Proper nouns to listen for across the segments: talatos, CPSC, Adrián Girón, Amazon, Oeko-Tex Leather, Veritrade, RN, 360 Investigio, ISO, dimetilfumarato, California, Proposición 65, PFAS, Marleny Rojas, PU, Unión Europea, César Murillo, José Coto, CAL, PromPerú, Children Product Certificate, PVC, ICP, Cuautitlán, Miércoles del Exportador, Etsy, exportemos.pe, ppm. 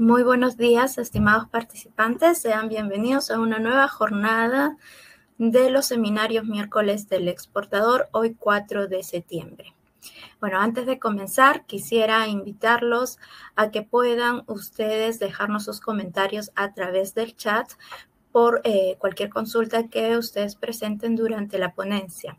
Muy buenos días, estimados participantes. Sean bienvenidos a una nueva jornada de los seminarios miércoles del exportador, hoy 4 de septiembre. Bueno, antes de comenzar, quisiera invitarlos a que puedan ustedes dejarnos sus comentarios a través del chat por cualquier consulta que ustedes presenten durante la ponencia.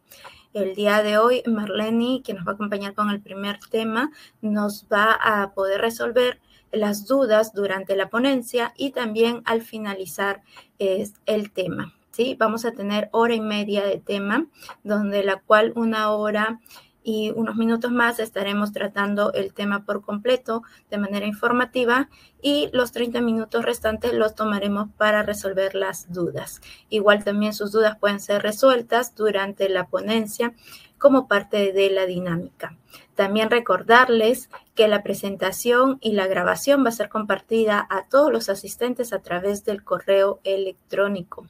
El día de hoy, Marleny, que nos va a acompañar con el primer tema, nos va a poder resolver las dudas durante la ponencia y también al finalizar el tema, ¿sí? Vamos a tener hora y media de tema, donde la cual una hora y unos minutos más estaremos tratando el tema por completo de manera informativa y los 30 minutos restantes los tomaremos para resolver las dudas. Igual también sus dudas pueden ser resueltas durante la ponencia como parte de la dinámica. También recordarles que la presentación y la grabación va a ser compartida a todos los asistentes a través del correo electrónico.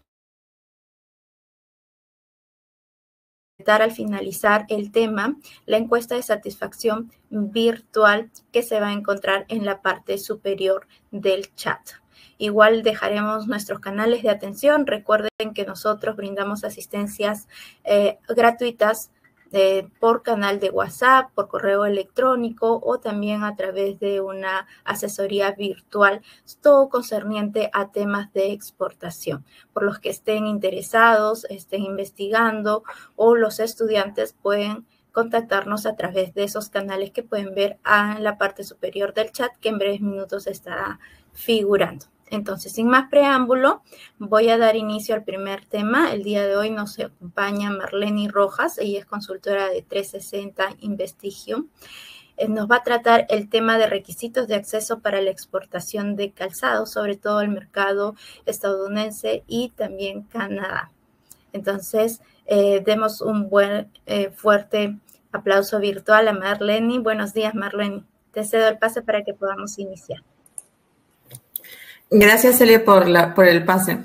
Al finalizar el tema, la encuesta de satisfacción virtual que se va a encontrar en la parte superior del chat. Igual dejaremos nuestros canales de atención. Recuerden que nosotros brindamos asistencias gratuitas por canal de WhatsApp, por correo electrónico o también a través de una asesoría virtual, todo concerniente a temas de exportación. Por los que estén interesados, estén investigando o los estudiantes pueden contactarnos a través de esos canales que pueden ver en la parte superior del chat que en breves minutos estará figurando. Entonces, sin más preámbulo, voy a dar inicio al primer tema. El día de hoy nos acompaña Marleny Rojas, ella es consultora de 360 Investigio. Nos va a tratar el tema de requisitos de acceso para la exportación de calzado, sobre todo al mercado estadounidense y también Canadá. Entonces, demos un buen, fuerte aplauso virtual a Marleny. Buenos días, Marleny. Te cedo el pase para que podamos iniciar. Gracias, Celia, por el pase.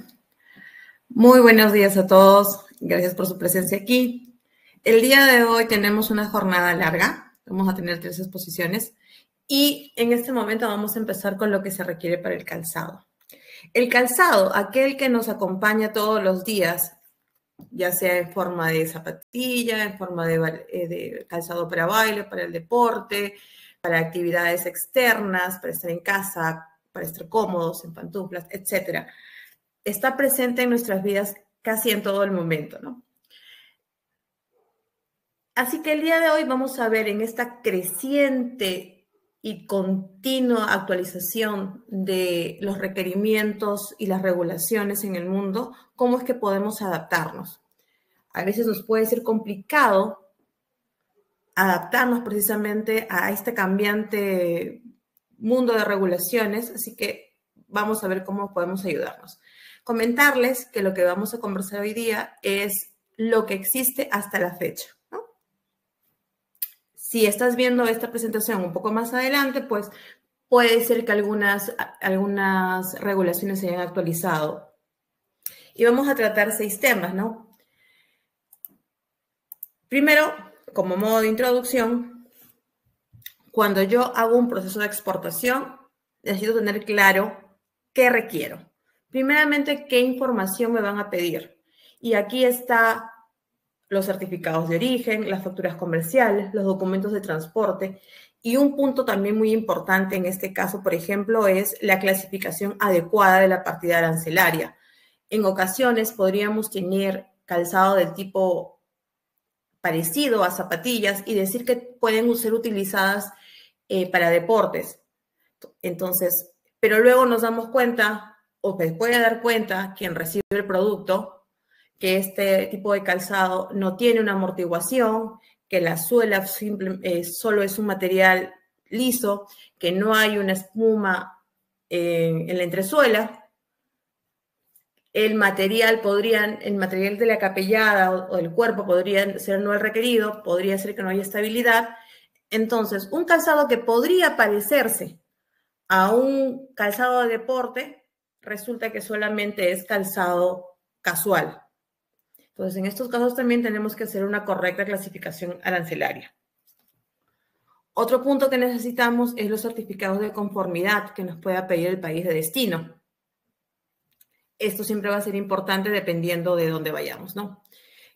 Muy buenos días a todos. Gracias por su presencia aquí. El día de hoy tenemos una jornada larga. Vamos a tener 3 exposiciones. Y en este momento vamos a empezar con lo que se requiere para el calzado. El calzado, aquel que nos acompaña todos los días, ya sea en forma de zapatilla, en forma de calzado para baile, para el deporte, para actividades externas, para estar en casa, para estar cómodos, en pantuflas, etcétera. Está presente en nuestras vidas casi en todo el momento, ¿no? Así que el día de hoy vamos a ver en esta creciente y continua actualización de los requerimientos y las regulaciones en el mundo, cómo es que podemos adaptarnos. A veces nos puede ser complicado adaptarnos precisamente a este cambiante mundo de regulaciones, así que vamos a ver cómo podemos ayudarnos. Comentarles que lo que vamos a conversar hoy día es lo que existe hasta la fecha, ¿no? Si estás viendo esta presentación un poco más adelante, pues puede ser que algunas regulaciones se hayan actualizado. Y vamos a tratar 6 temas, ¿no? Primero, como modo de introducción, cuando yo hago un proceso de exportación, necesito tener claro qué requiero. Primeramente, qué información me van a pedir. Y aquí están los certificados de origen, las facturas comerciales, los documentos de transporte. Y un punto también muy importante en este caso, por ejemplo, es la clasificación adecuada de la partida arancelaria. En ocasiones podríamos tener calzado del tipo parecido a zapatillas y decir que pueden ser utilizadas para deportes. Entonces, pero luego nos damos cuenta, o se puede dar cuenta quien recibe el producto, que este tipo de calzado no tiene una amortiguación, que la suela solo es un material liso, que no hay una espuma en la entresuela. El material de la capellada o del cuerpo podría ser no el requerido, podría ser que no haya estabilidad. Entonces, un calzado que podría parecerse a un calzado de deporte, resulta que solamente es calzado casual. Entonces, en estos casos también tenemos que hacer una correcta clasificación arancelaria. Otro punto que necesitamos es los certificados de conformidad que nos pueda pedir el país de destino. Esto siempre va a ser importante dependiendo de dónde vayamos, ¿no?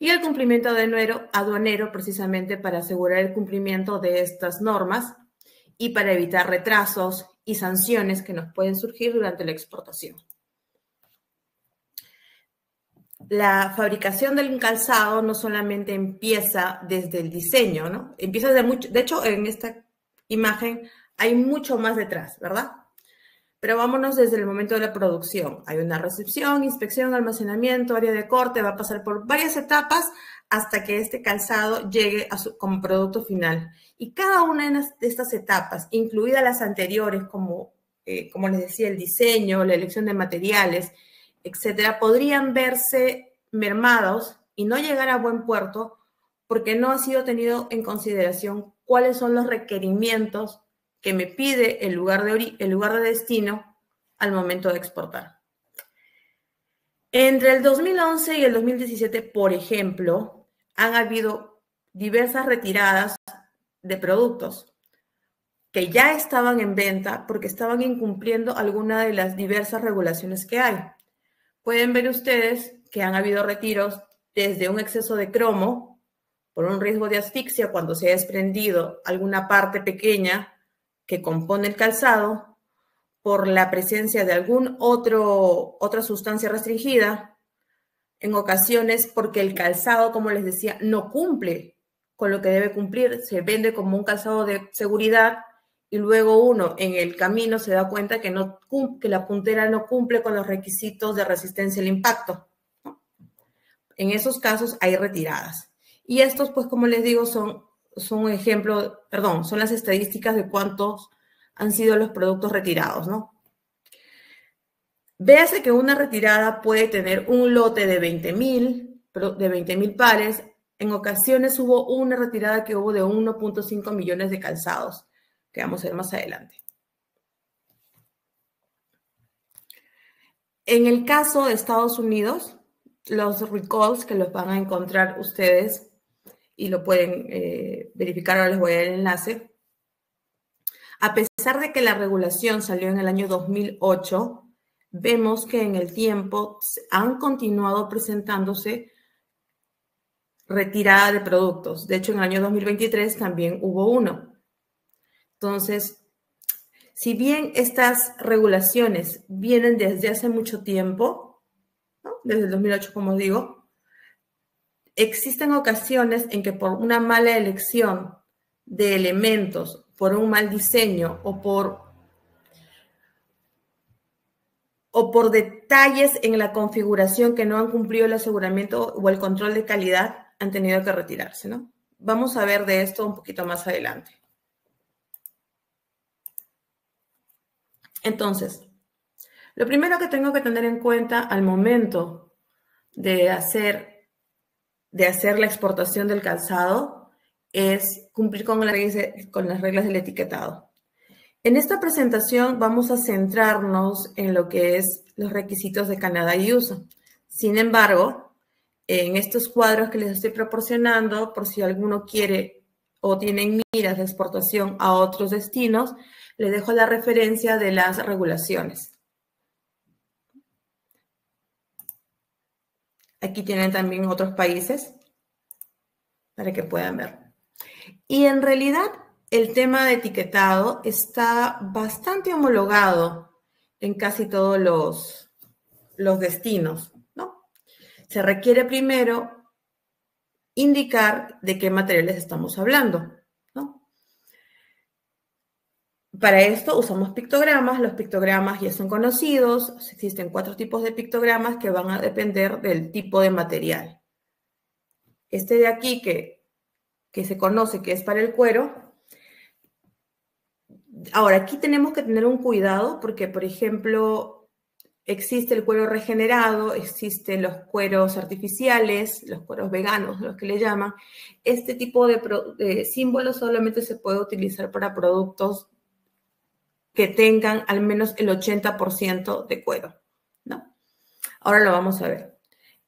Y el cumplimiento aduanero precisamente para asegurar el cumplimiento de estas normas y para evitar retrasos y sanciones que nos pueden surgir durante la exportación. La fabricación del calzado no solamente empieza desde el diseño, ¿no? Empieza desde mucho, de hecho, en esta imagen hay mucho más detrás, ¿verdad? Pero vámonos desde el momento de la producción. Hay una recepción, inspección, almacenamiento, área de corte, va a pasar por varias etapas hasta que este calzado llegue a como producto final. Y cada una de estas etapas, incluidas las anteriores, como les decía, el diseño, la elección de materiales, etcétera, podrían verse mermados y no llegar a buen puerto porque no ha sido tenido en consideración cuáles son los requerimientos que me pide el lugar de destino al momento de exportar. Entre el 2011 y el 2017, por ejemplo, han habido diversas retiradas de productos que ya estaban en venta porque estaban incumpliendo alguna de las diversas regulaciones que hay. Pueden ver ustedes que han habido retiros desde un exceso de cromo por un riesgo de asfixia cuando se ha desprendido alguna parte pequeña que compone el calzado, por la presencia de otra sustancia restringida, en ocasiones porque el calzado, como les decía, no cumple con lo que debe cumplir, se vende como un calzado de seguridad y luego uno en el camino se da cuenta que la puntera no cumple con los requisitos de resistencia al impacto, ¿no? En esos casos hay retiradas. Y estos, pues como les digo, son las estadísticas de cuántos han sido los productos retirados, ¿no? Véase que una retirada puede tener un lote de 20.000 pares. En ocasiones hubo una retirada que hubo de 1.5 millones de calzados, que vamos a ver más adelante. En el caso de Estados Unidos, los recalls que los van a encontrar ustedes y lo pueden verificar, ahora les voy a dar el enlace. A pesar de que la regulación salió en el año 2008, vemos que en el tiempo han continuado presentándose retirada de productos. De hecho, en el año 2023 también hubo uno. Entonces, si bien estas regulaciones vienen desde hace mucho tiempo, ¿no? Desde el 2008, como digo, existen ocasiones en que por una mala elección de elementos, por un mal diseño o por detalles en la configuración que no han cumplido el aseguramiento o el control de calidad, han tenido que retirarse, ¿no? Vamos a ver de esto un poquito más adelante. Entonces, lo primero que tengo que tener en cuenta al momento de hacer la exportación del calzado es cumplir con las reglas del etiquetado. En esta presentación vamos a centrarnos en lo que es los requisitos de Canadá y USA. Sin embargo, en estos cuadros que les estoy proporcionando, por si alguno quiere o tiene miras de exportación a otros destinos, les dejo la referencia de las regulaciones. Aquí tienen también otros países para que puedan ver. Y en realidad el tema de etiquetado está bastante homologado en casi todos los destinos, ¿no? Se requiere primero indicar de qué materiales estamos hablando, ¿no? Para esto usamos pictogramas. Los pictogramas ya son conocidos. Existen 4 tipos de pictogramas que van a depender del tipo de material. Este de aquí que se conoce que es para el cuero. Ahora, aquí tenemos que tener un cuidado porque, por ejemplo, existe el cuero regenerado, existen los cueros artificiales, los cueros veganos, los que le llaman. Este tipo de símbolos solamente se puede utilizar para productos que tengan al menos el 80% de cuero, ¿no? Ahora lo vamos a ver.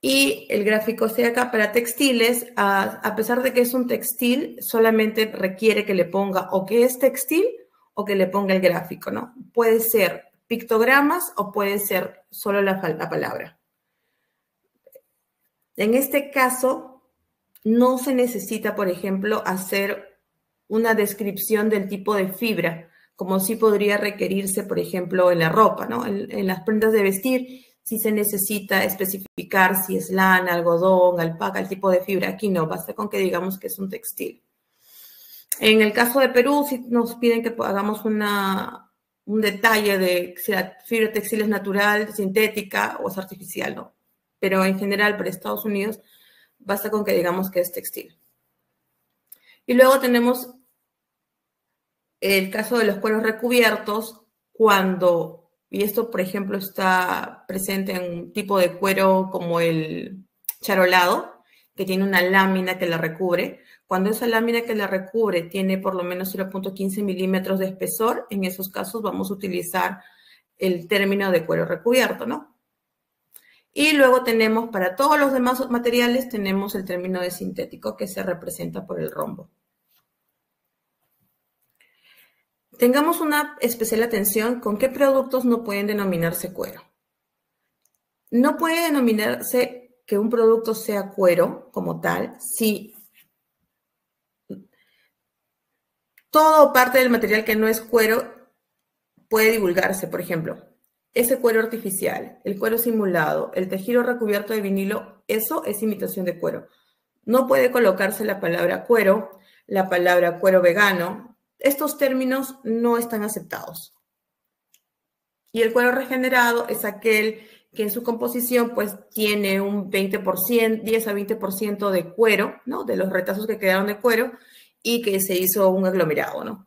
Y el gráfico C acá para textiles, a pesar de que es un textil, solamente requiere que le ponga o que es textil o que le ponga el gráfico, ¿no? Puede ser pictogramas o puede ser solo la palabra. En este caso, no se necesita, por ejemplo, hacer una descripción del tipo de fibra, como sí podría requerirse, por ejemplo, en la ropa, ¿no? En las prendas de vestir, si se necesita especificar si es lana, algodón, alpaca, el tipo de fibra. Aquí no, basta con que digamos que es un textil. En el caso de Perú, si nos piden que hagamos un detalle de si la fibra textil es natural, sintética o es artificial, ¿no? Pero en general, para Estados Unidos, basta con que digamos que es textil. Y luego tenemos el caso de los cueros recubiertos, cuando... Y esto, por ejemplo, está presente en un tipo de cuero como el charolado, que tiene una lámina que la recubre. Cuando esa lámina que la recubre tiene por lo menos 0.15 milímetros de espesor, en esos casos vamos a utilizar el término de cuero recubierto, ¿no? Y luego tenemos, para todos los demás materiales, tenemos el término de sintético, que se representa por el rombo. Tengamos una especial atención con qué productos no pueden denominarse cuero. No puede denominarse que un producto sea cuero como tal si todo o parte del material que no es cuero puede divulgarse. Por ejemplo, ese cuero artificial, el cuero simulado, el tejido recubierto de vinilo, eso es imitación de cuero. No puede colocarse la palabra cuero vegano. Estos términos no están aceptados. Y el cuero regenerado es aquel que en su composición pues tiene un 20%, 10 a 20% de cuero, ¿no? De los retazos que quedaron de cuero y que se hizo un aglomerado, ¿no?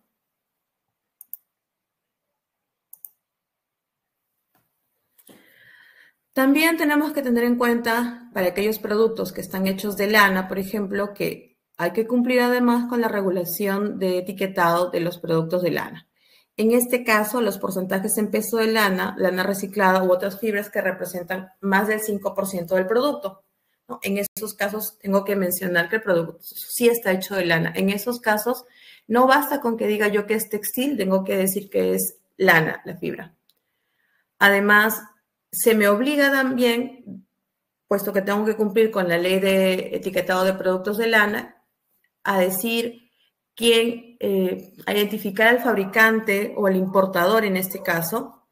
También tenemos que tener en cuenta para aquellos productos que están hechos de lana, por ejemplo, que hay que cumplir además con la regulación de etiquetado de los productos de lana. En este caso, los porcentajes en peso de lana, lana reciclada u otras fibras que representan más del 5% del producto, ¿no? En esos casos tengo que mencionar que el producto sí está hecho de lana. En esos casos no basta con que diga yo que es textil, tengo que decir que es lana, la fibra. Además, se me obliga también, puesto que tengo que cumplir con la ley de etiquetado de productos de lana, a decir quién, a identificar al fabricante o al importador en este caso,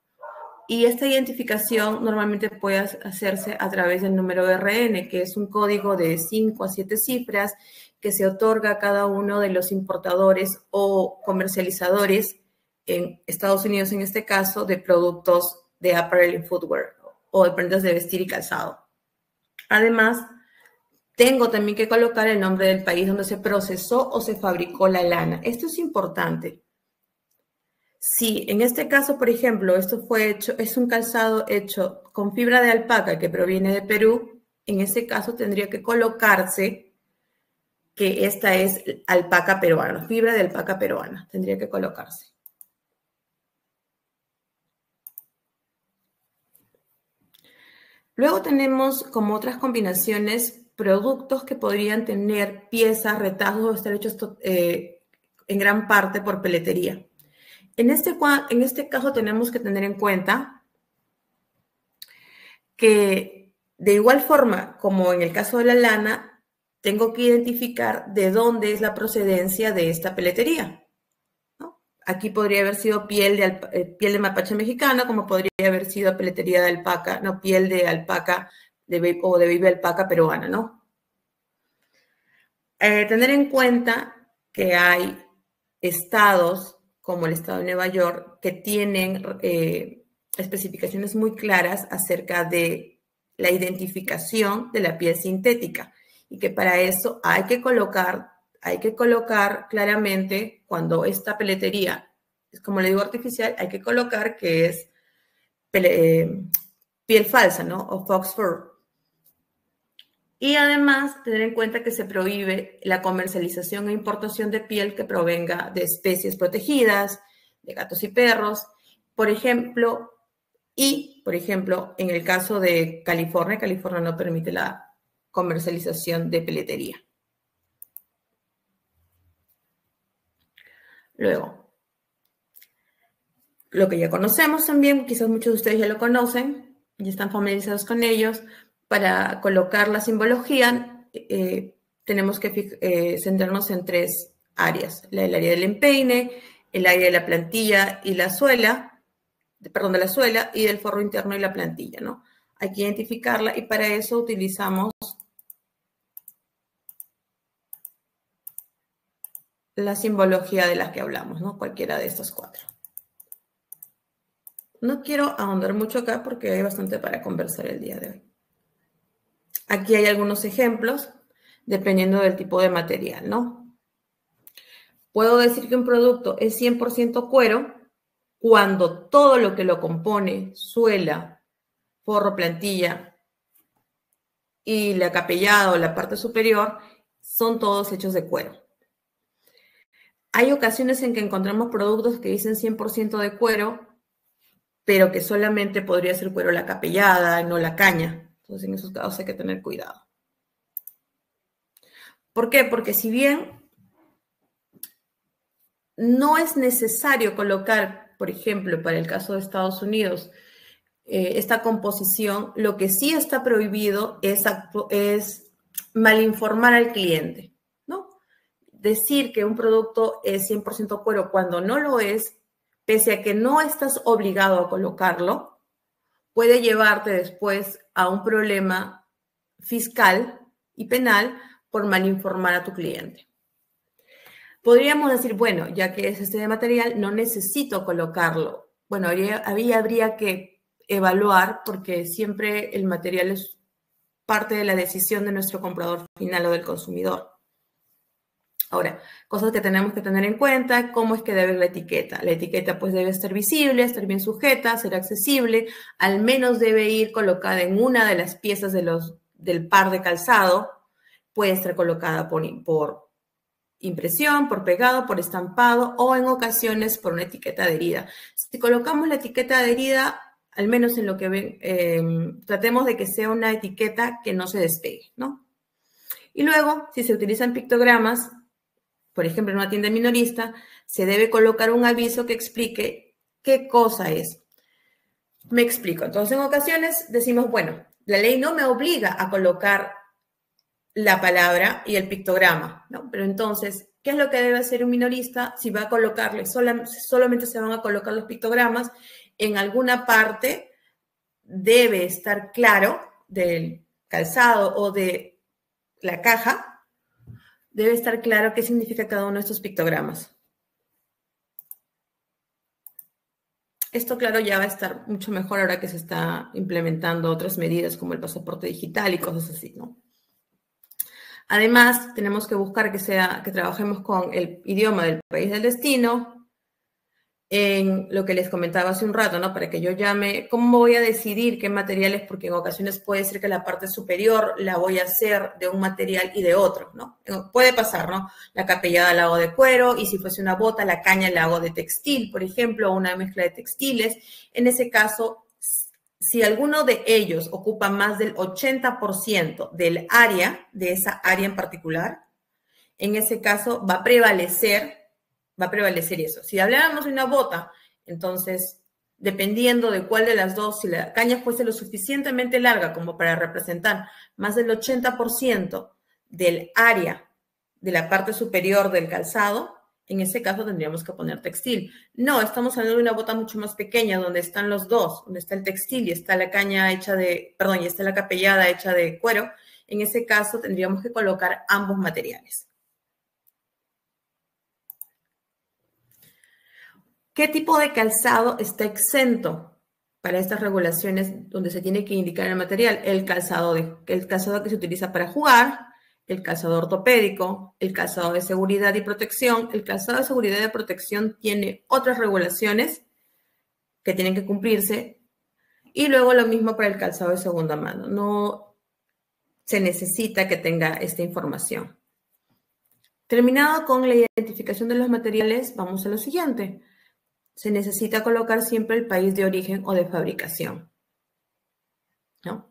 y esta identificación normalmente puede hacerse a través del número RN, que es un código de 5 a 7 cifras que se otorga a cada uno de los importadores o comercializadores en Estados Unidos, en este caso, de productos de apparel and footwear o de prendas de vestir y calzado. Además, tengo también que colocar el nombre del país donde se procesó o se fabricó la lana. Esto es importante. Si en este caso, por ejemplo, esto fue hecho, es un calzado hecho con fibra de alpaca que proviene de Perú, en ese caso tendría que colocarse que esta es alpaca peruana, fibra de alpaca peruana, tendría que colocarse. Luego tenemos como otras combinaciones productos que podrían tener piezas, retazos o estar hechos en gran parte por peletería. En este caso tenemos que tener en cuenta que de igual forma como en el caso de la lana, tengo que identificar de dónde es la procedencia de esta peletería, ¿no? Aquí podría haber sido piel de mapache mexicano, como podría haber sido peletería de alpaca, no, piel de alpaca o de viva alpaca peruana, ¿no? Tener en cuenta que hay estados, como el estado de Nueva York, que tienen especificaciones muy claras acerca de la identificación de la piel sintética y que para eso hay que colocar claramente cuando esta peletería, como le digo, artificial, hay que colocar que es piel falsa, ¿no? O fox fur. Y además, tener en cuenta que se prohíbe la comercialización e importación de piel que provenga de especies protegidas, de gatos y perros, por ejemplo, Y, por ejemplo, en el caso de California, California no permite la comercialización de peletería. Luego, lo que ya conocemos también, quizás muchos de ustedes ya lo conocen, ya están familiarizados con ellos. Para colocar la simbología, tenemos que centrarnos en tres áreas. El área del empeine, el área de la plantilla y la suela, perdón, de la suela y del forro interno y la plantilla, ¿no? Hay que identificarla y para eso utilizamos la simbología de las que hablamos, ¿no? Cualquiera de estas cuatro. No quiero ahondar mucho acá porque hay bastante para conversar el día de hoy. Aquí hay algunos ejemplos, dependiendo del tipo de material, ¿no? Puedo decir que un producto es 100% cuero cuando todo lo que lo compone, suela, forro, plantilla y la capellada o la parte superior, son todos hechos de cuero. Hay ocasiones en que encontramos productos que dicen 100% de cuero, pero que solamente podría ser cuero la capellada, no la caña. Entonces, en esos casos hay que tener cuidado. ¿Por qué? Porque si bien no es necesario colocar, por ejemplo, para el caso de Estados Unidos, esta composición, lo que sí está prohibido es malinformar al cliente, ¿no? Decir que un producto es 100% cuero cuando no lo es, pese a que no estás obligado a colocarlo, puede llevarte después a un problema fiscal y penal por malinformar a tu cliente. Podríamos decir, bueno, ya que es este material, no necesito colocarlo. Bueno, habría que evaluar porque siempre el material es parte de la decisión de nuestro comprador final o del consumidor. Ahora, cosas que tenemos que tener en cuenta, cómo es que debe ir la etiqueta. La etiqueta pues debe estar visible, estar bien sujeta, ser accesible, al menos debe ir colocada en una de las piezas del par de calzado, puede estar colocada por impresión, por pegado, por estampado o en ocasiones por una etiqueta adherida. Si colocamos la etiqueta adherida, al menos en lo que ven, tratemos de que sea una etiqueta que no se despegue, ¿no? Y luego, si se utilizan pictogramas, por ejemplo, en una tienda minorista, se debe colocar un aviso que explique qué cosa es. Me explico. Entonces, en ocasiones decimos, bueno, la ley no me obliga a colocar la palabra y el pictograma, ¿no? Pero entonces, ¿qué es lo que debe hacer un minorista si va a colocarle? Solamente se van a colocar los pictogramas. En alguna parte debe estar claro del calzado o de la caja, debe estar claro qué significa cada uno de estos pictogramas. Esto, claro, ya va a estar mucho mejor ahora que se está implementando otras medidas como el pasaporte digital y cosas así, ¿no? Además, tenemos que buscar que trabajemos con el idioma del país del destino. En lo que les comentaba hace un rato, ¿no? Para que yo llame, ¿cómo voy a decidir qué materiales? Porque en ocasiones puede ser que la parte superior la voy a hacer de un material y de otro, ¿no? Puede pasar, ¿no? La capellada la hago de cuero y si fuese una bota, la caña la hago de textil, por ejemplo, o una mezcla de textiles. En ese caso, si alguno de ellos ocupa más del 80% del área, de esa área en particular, en ese caso va a prevalecer eso. Si habláramos de una bota, entonces, dependiendo de cuál de las dos, si la caña fuese lo suficientemente larga como para representar más del 80% del área de la parte superior del calzado, en ese caso tendríamos que poner textil. No, estamos hablando de una bota mucho más pequeña, donde están los dos, donde está el textil y está la caña hecha de, perdón, y está la capellada hecha de cuero. En ese caso tendríamos que colocar ambos materiales. ¿Qué tipo de calzado está exento para estas regulaciones donde se tiene que indicar el material? El calzado que se utiliza para jugar, el calzado ortopédico, el calzado de seguridad y protección. El calzado de seguridad y protección tiene otras regulaciones que tienen que cumplirse. Y luego lo mismo para el calzado de segunda mano. No se necesita que tenga esta información. Terminado con la identificación de los materiales, vamos a lo siguiente. se necesita colocar siempre el país de origen o de fabricación, ¿no?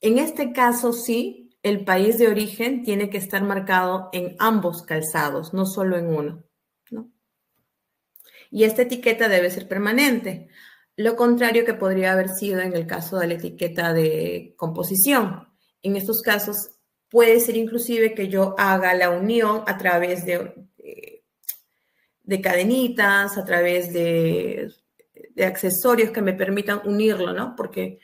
En este caso, sí, el país de origen tiene que estar marcado en ambos calzados, no solo en uno, ¿no? Y esta etiqueta debe ser permanente, lo contrario que podría haber sido en el caso de la etiqueta de composición. En estos casos puede ser inclusive que yo haga la unión a través de cadenitas, a través de accesorios que me permitan unirlo, ¿no? Porque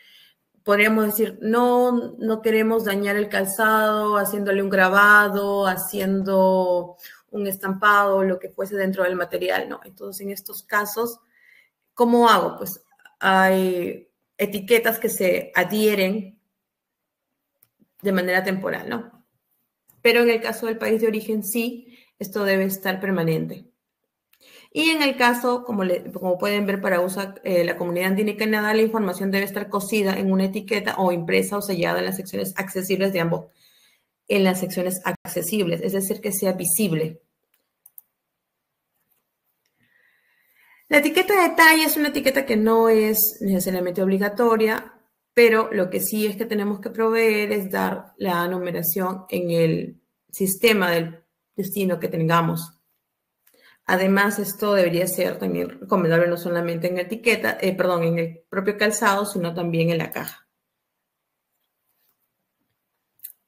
podríamos decir, no queremos dañar el calzado haciéndole un grabado, haciendo un estampado, lo que fuese dentro del material, ¿no? Entonces, en estos casos, ¿cómo hago? Pues hay etiquetas que se adhieren de manera temporal, ¿no? Pero en el caso del país de origen, sí, esto debe estar permanente. Y en el caso, como pueden ver, para uso la Comunidad Andina y Canadá, la información debe estar cosida en una etiqueta o impresa o sellada en las secciones accesibles de ambos, en las secciones accesibles, es decir, que sea visible. La etiqueta de talla es una etiqueta que no es necesariamente obligatoria, pero lo que sí es que tenemos que proveer es dar la numeración en el sistema del destino que tengamos. Además, esto debería ser también recomendable no solamente en etiqueta, en el propio calzado, sino también en la caja.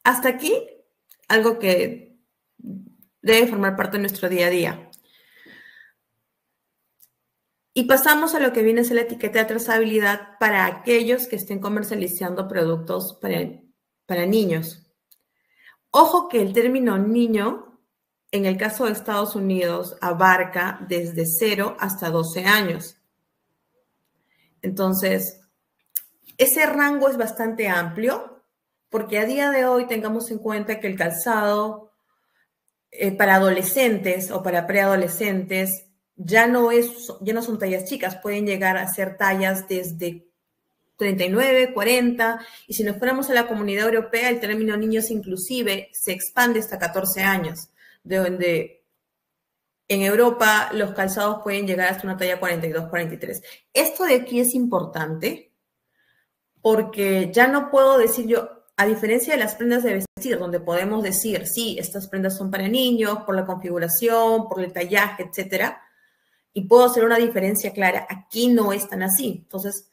Hasta aquí, algo que debe formar parte de nuestro día a día. Y pasamos a lo que viene a ser la etiqueta de trazabilidad para aquellos que estén comercializando productos para niños. Ojo que el término niño, en el caso de Estados Unidos, abarca desde 0 hasta 12 años. Entonces, ese rango es bastante amplio, porque a día de hoy tengamos en cuenta que el calzado para adolescentes o para preadolescentes ya no son tallas chicas, pueden llegar a ser tallas desde 39, 40, y si nos fuéramos a la Comunidad Europea, el término niños inclusive se expande hasta 14 años. De donde en Europa los calzados pueden llegar hasta una talla 42, 43. Esto de aquí es importante porque ya no puedo decir yo, a diferencia de las prendas de vestir, donde podemos decir, sí, estas prendas son para niños, por la configuración, por el tallaje, etcétera, y puedo hacer una diferencia clara. Aquí no es tan así. Entonces,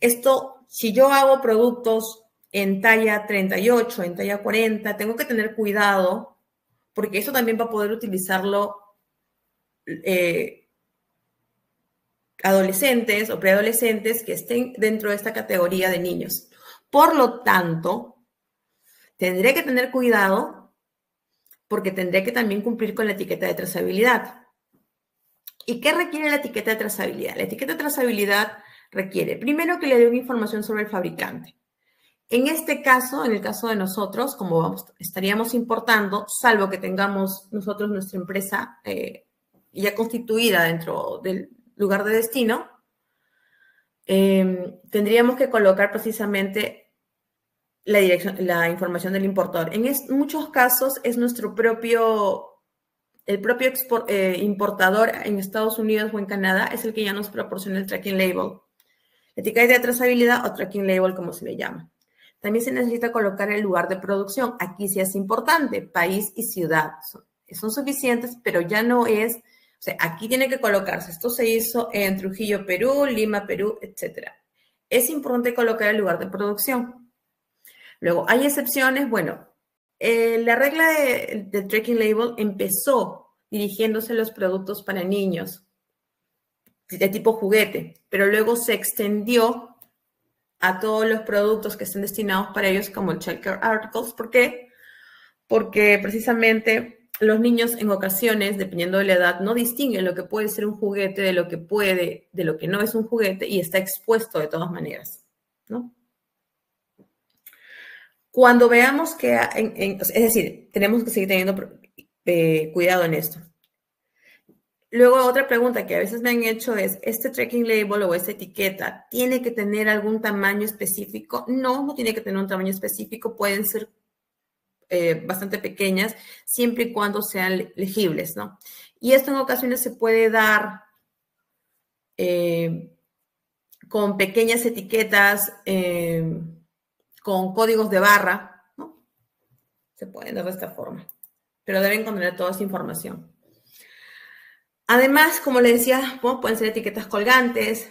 esto, si yo hago productos en talla 38, en talla 40, tengo que tener cuidado, porque eso también va a poder utilizarlo adolescentes o preadolescentes que estén dentro de esta categoría de niños. Por lo tanto, tendré que tener cuidado porque tendré que también cumplir con la etiqueta de trazabilidad. ¿Y qué requiere la etiqueta de trazabilidad? La etiqueta de trazabilidad requiere, primero, que le dé una información sobre el fabricante. En este caso, en el caso de nosotros, como estaríamos importando, salvo que tengamos nosotros nuestra empresa ya constituida dentro del lugar de destino, tendríamos que colocar precisamente la información del importador. En muchos casos es el propio importador en Estados Unidos o en Canadá es el que ya nos proporciona el tracking label. Etiqueta de trazabilidad o tracking label, como se le llama. También se necesita colocar el lugar de producción. Aquí sí es importante, país y ciudad. Son suficientes, pero ya no es... O sea, aquí tiene que colocarse. Esto se hizo en Trujillo, Perú, Lima, Perú, etc. Es importante colocar el lugar de producción. Luego, hay excepciones. Bueno, la regla de tracking label empezó dirigiéndose a los productos para niños de tipo juguete, pero luego se extendió a todos los productos que estén destinados para ellos como el Child Care Articles. ¿Por qué? Porque precisamente los niños en ocasiones, dependiendo de la edad, no distinguen lo que puede ser un juguete de lo que no es un juguete y está expuesto de todas maneras, ¿no? Cuando veamos que, es decir, tenemos que seguir teniendo cuidado en esto. Luego, otra pregunta que a veces me han hecho es, ¿este tracking label o esta etiqueta tiene que tener algún tamaño específico? No, no tiene que tener un tamaño específico, pueden ser bastante pequeñas, siempre y cuando sean legibles, ¿no? Y esto en ocasiones se puede dar con pequeñas etiquetas, con códigos de barra, ¿no? Se pueden dar de esta forma, pero deben contener toda esa información. Además, como les decía, bueno, pueden ser etiquetas colgantes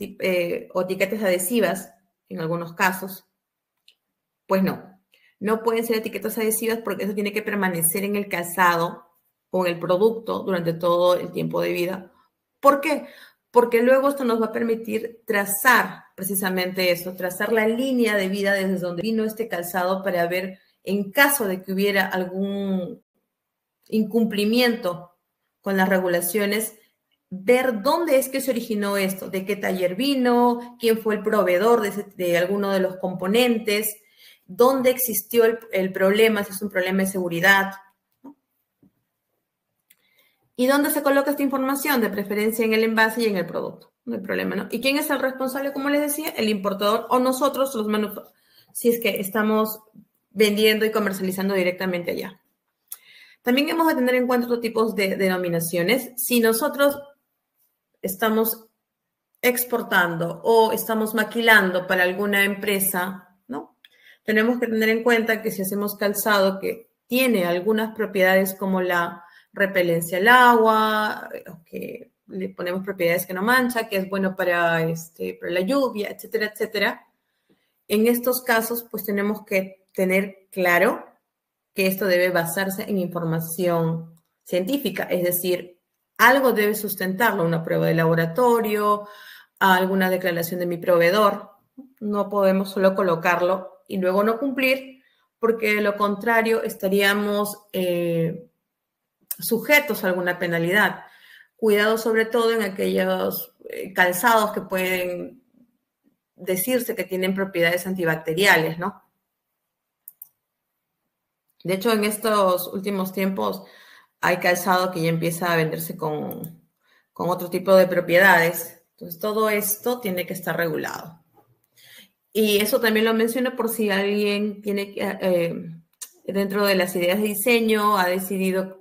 o etiquetas adhesivas en algunos casos. Pues no, no pueden ser etiquetas adhesivas porque eso tiene que permanecer en el calzado o en el producto durante todo el tiempo de vida. ¿Por qué? Porque luego esto nos va a permitir trazar precisamente eso, trazar la línea de vida desde donde vino este calzado para ver, en caso de que hubiera algún incumplimiento con las regulaciones, ver dónde es que se originó esto, de qué taller vino, quién fue el proveedor de alguno de los componentes, dónde existió el problema, si es un problema de seguridad. ¿Y dónde se coloca esta información? De preferencia en el envase y en el producto. No hay problema, ¿no? ¿Y quién es el responsable? Como les decía, el importador o nosotros, los manufactureros, si es que estamos vendiendo y comercializando directamente allá. También hemos de tener en cuenta otros tipos de denominaciones. Si nosotros estamos exportando o estamos maquilando para alguna empresa, ¿no? Tenemos que tener en cuenta que si hacemos calzado que tiene algunas propiedades como la repelencia al agua, que le ponemos propiedades que no mancha, que es bueno para la lluvia, etcétera, etcétera. En estos casos, pues tenemos que tener claro que esto debe basarse en información científica, es decir, algo debe sustentarlo, una prueba de laboratorio, alguna declaración de mi proveedor. No podemos solo colocarlo y luego no cumplir, porque de lo contrario estaríamos sujetos a alguna penalidad. Cuidado sobre todo en aquellos calzados que pueden decirse que tienen propiedades antibacteriales, ¿no? De hecho, en estos últimos tiempos hay calzado que ya empieza a venderse con otro tipo de propiedades. Entonces, todo esto tiene que estar regulado. Y eso también lo menciono por si alguien tiene que, dentro de las ideas de diseño, ha decidido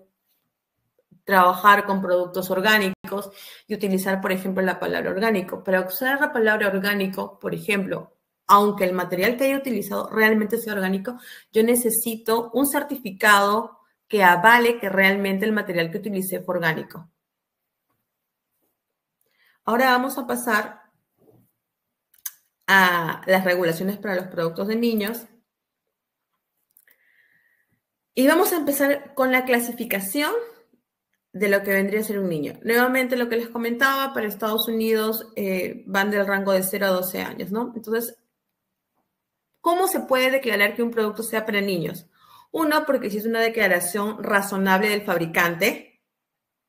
trabajar con productos orgánicos y utilizar, por ejemplo, la palabra orgánico. Para usar la palabra orgánico, por ejemplo, aunque el material que haya utilizado realmente sea orgánico, yo necesito un certificado que avale que realmente el material que utilicé fue orgánico. Ahora vamos a pasar a las regulaciones para los productos de niños. Y vamos a empezar con la clasificación de lo que vendría a ser un niño. Nuevamente, lo que les comentaba, para Estados Unidos van del rango de 0 a 12 años, ¿no? Entonces, ¿cómo se puede declarar que un producto sea para niños? Uno, porque si es una declaración razonable del fabricante,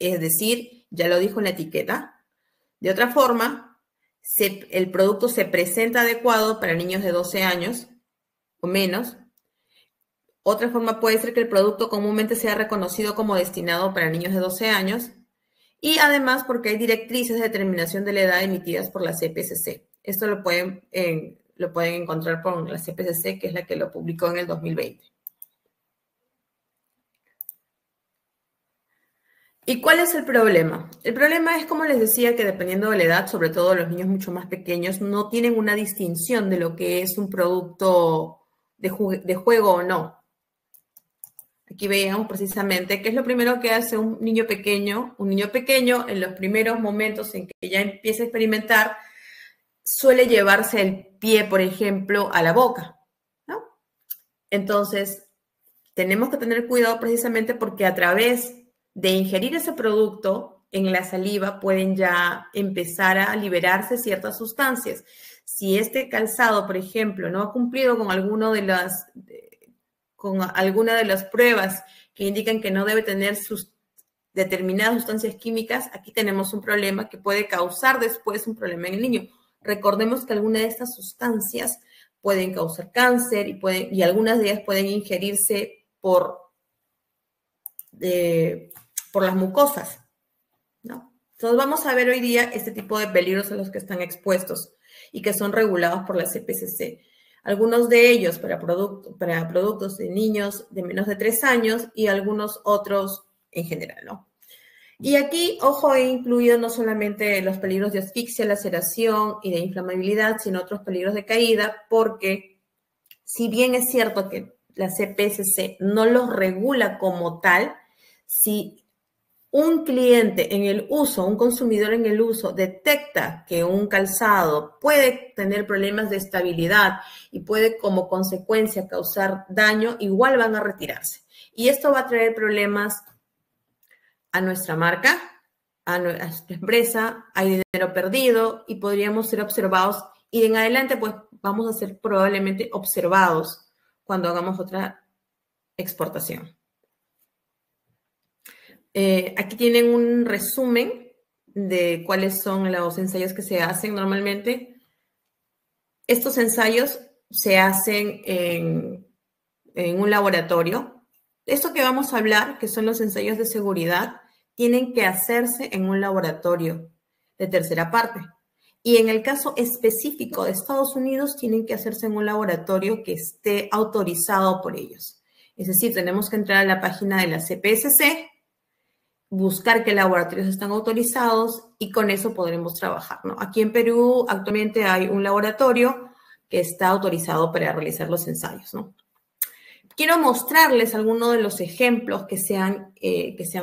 es decir, ya lo dijo en la etiqueta. De otra forma, el producto se presenta adecuado para niños de 12 años o menos. Otra forma puede ser que el producto comúnmente sea reconocido como destinado para niños de 12 años y además porque hay directrices de determinación de la edad emitidas por la CPSC. Esto lo pueden encontrar por la CPSC, que es la que lo publicó en el 2020. ¿Y cuál es el problema? El problema es, como les decía, que dependiendo de la edad, sobre todo los niños mucho más pequeños, no tienen una distinción de lo que es un producto de juego o no. Aquí veíamos precisamente qué es lo primero que hace un niño pequeño. Un niño pequeño, en los primeros momentos en que ya empieza a experimentar, suele llevarse el pie, por ejemplo, a la boca, ¿no? Entonces, tenemos que tener cuidado precisamente porque a través de ingerir ese producto en la saliva pueden ya empezar a liberarse ciertas sustancias. Si este calzado, por ejemplo, no ha cumplido con alguna de las pruebas que indican que no debe tener sus determinadas sustancias químicas, aquí tenemos un problema que puede causar después un problema en el niño. Recordemos que algunas de estas sustancias pueden causar cáncer y algunas de ellas pueden ingerirse por las mucosas, ¿no? Entonces vamos a ver hoy día este tipo de peligros a los que están expuestos y que son regulados por la CPSC. Algunos de ellos para productos de niños de menos de 3 años y algunos otros en general, ¿no? Y aquí, ojo, he incluido no solamente los peligros de asfixia, laceración y de inflamabilidad, sino otros peligros de caída, porque si bien es cierto que la CPSC no los regula como tal, si un cliente en el uso, un consumidor en el uso, detecta que un calzado puede tener problemas de estabilidad y puede como consecuencia causar daño, igual van a retirarse. Y esto va a traer problemas a nuestra marca, a nuestra empresa, hay dinero perdido y podríamos ser observados. Y en adelante, pues, vamos a ser probablemente observados cuando hagamos otra exportación. Aquí tienen un resumen de cuáles son los ensayos que se hacen normalmente. Estos ensayos se hacen en un laboratorio. Esto que vamos a hablar, que son los ensayos de seguridad, tienen que hacerse en un laboratorio de tercera parte. Y en el caso específico de Estados Unidos, tienen que hacerse en un laboratorio que esté autorizado por ellos. Es decir, tenemos que entrar a la página de la CPSC, buscar qué laboratorios están autorizados y con eso podremos trabajar, ¿no? Aquí en Perú actualmente hay un laboratorio que está autorizado para realizar los ensayos, ¿no? Quiero mostrarles algunos de los ejemplos que se han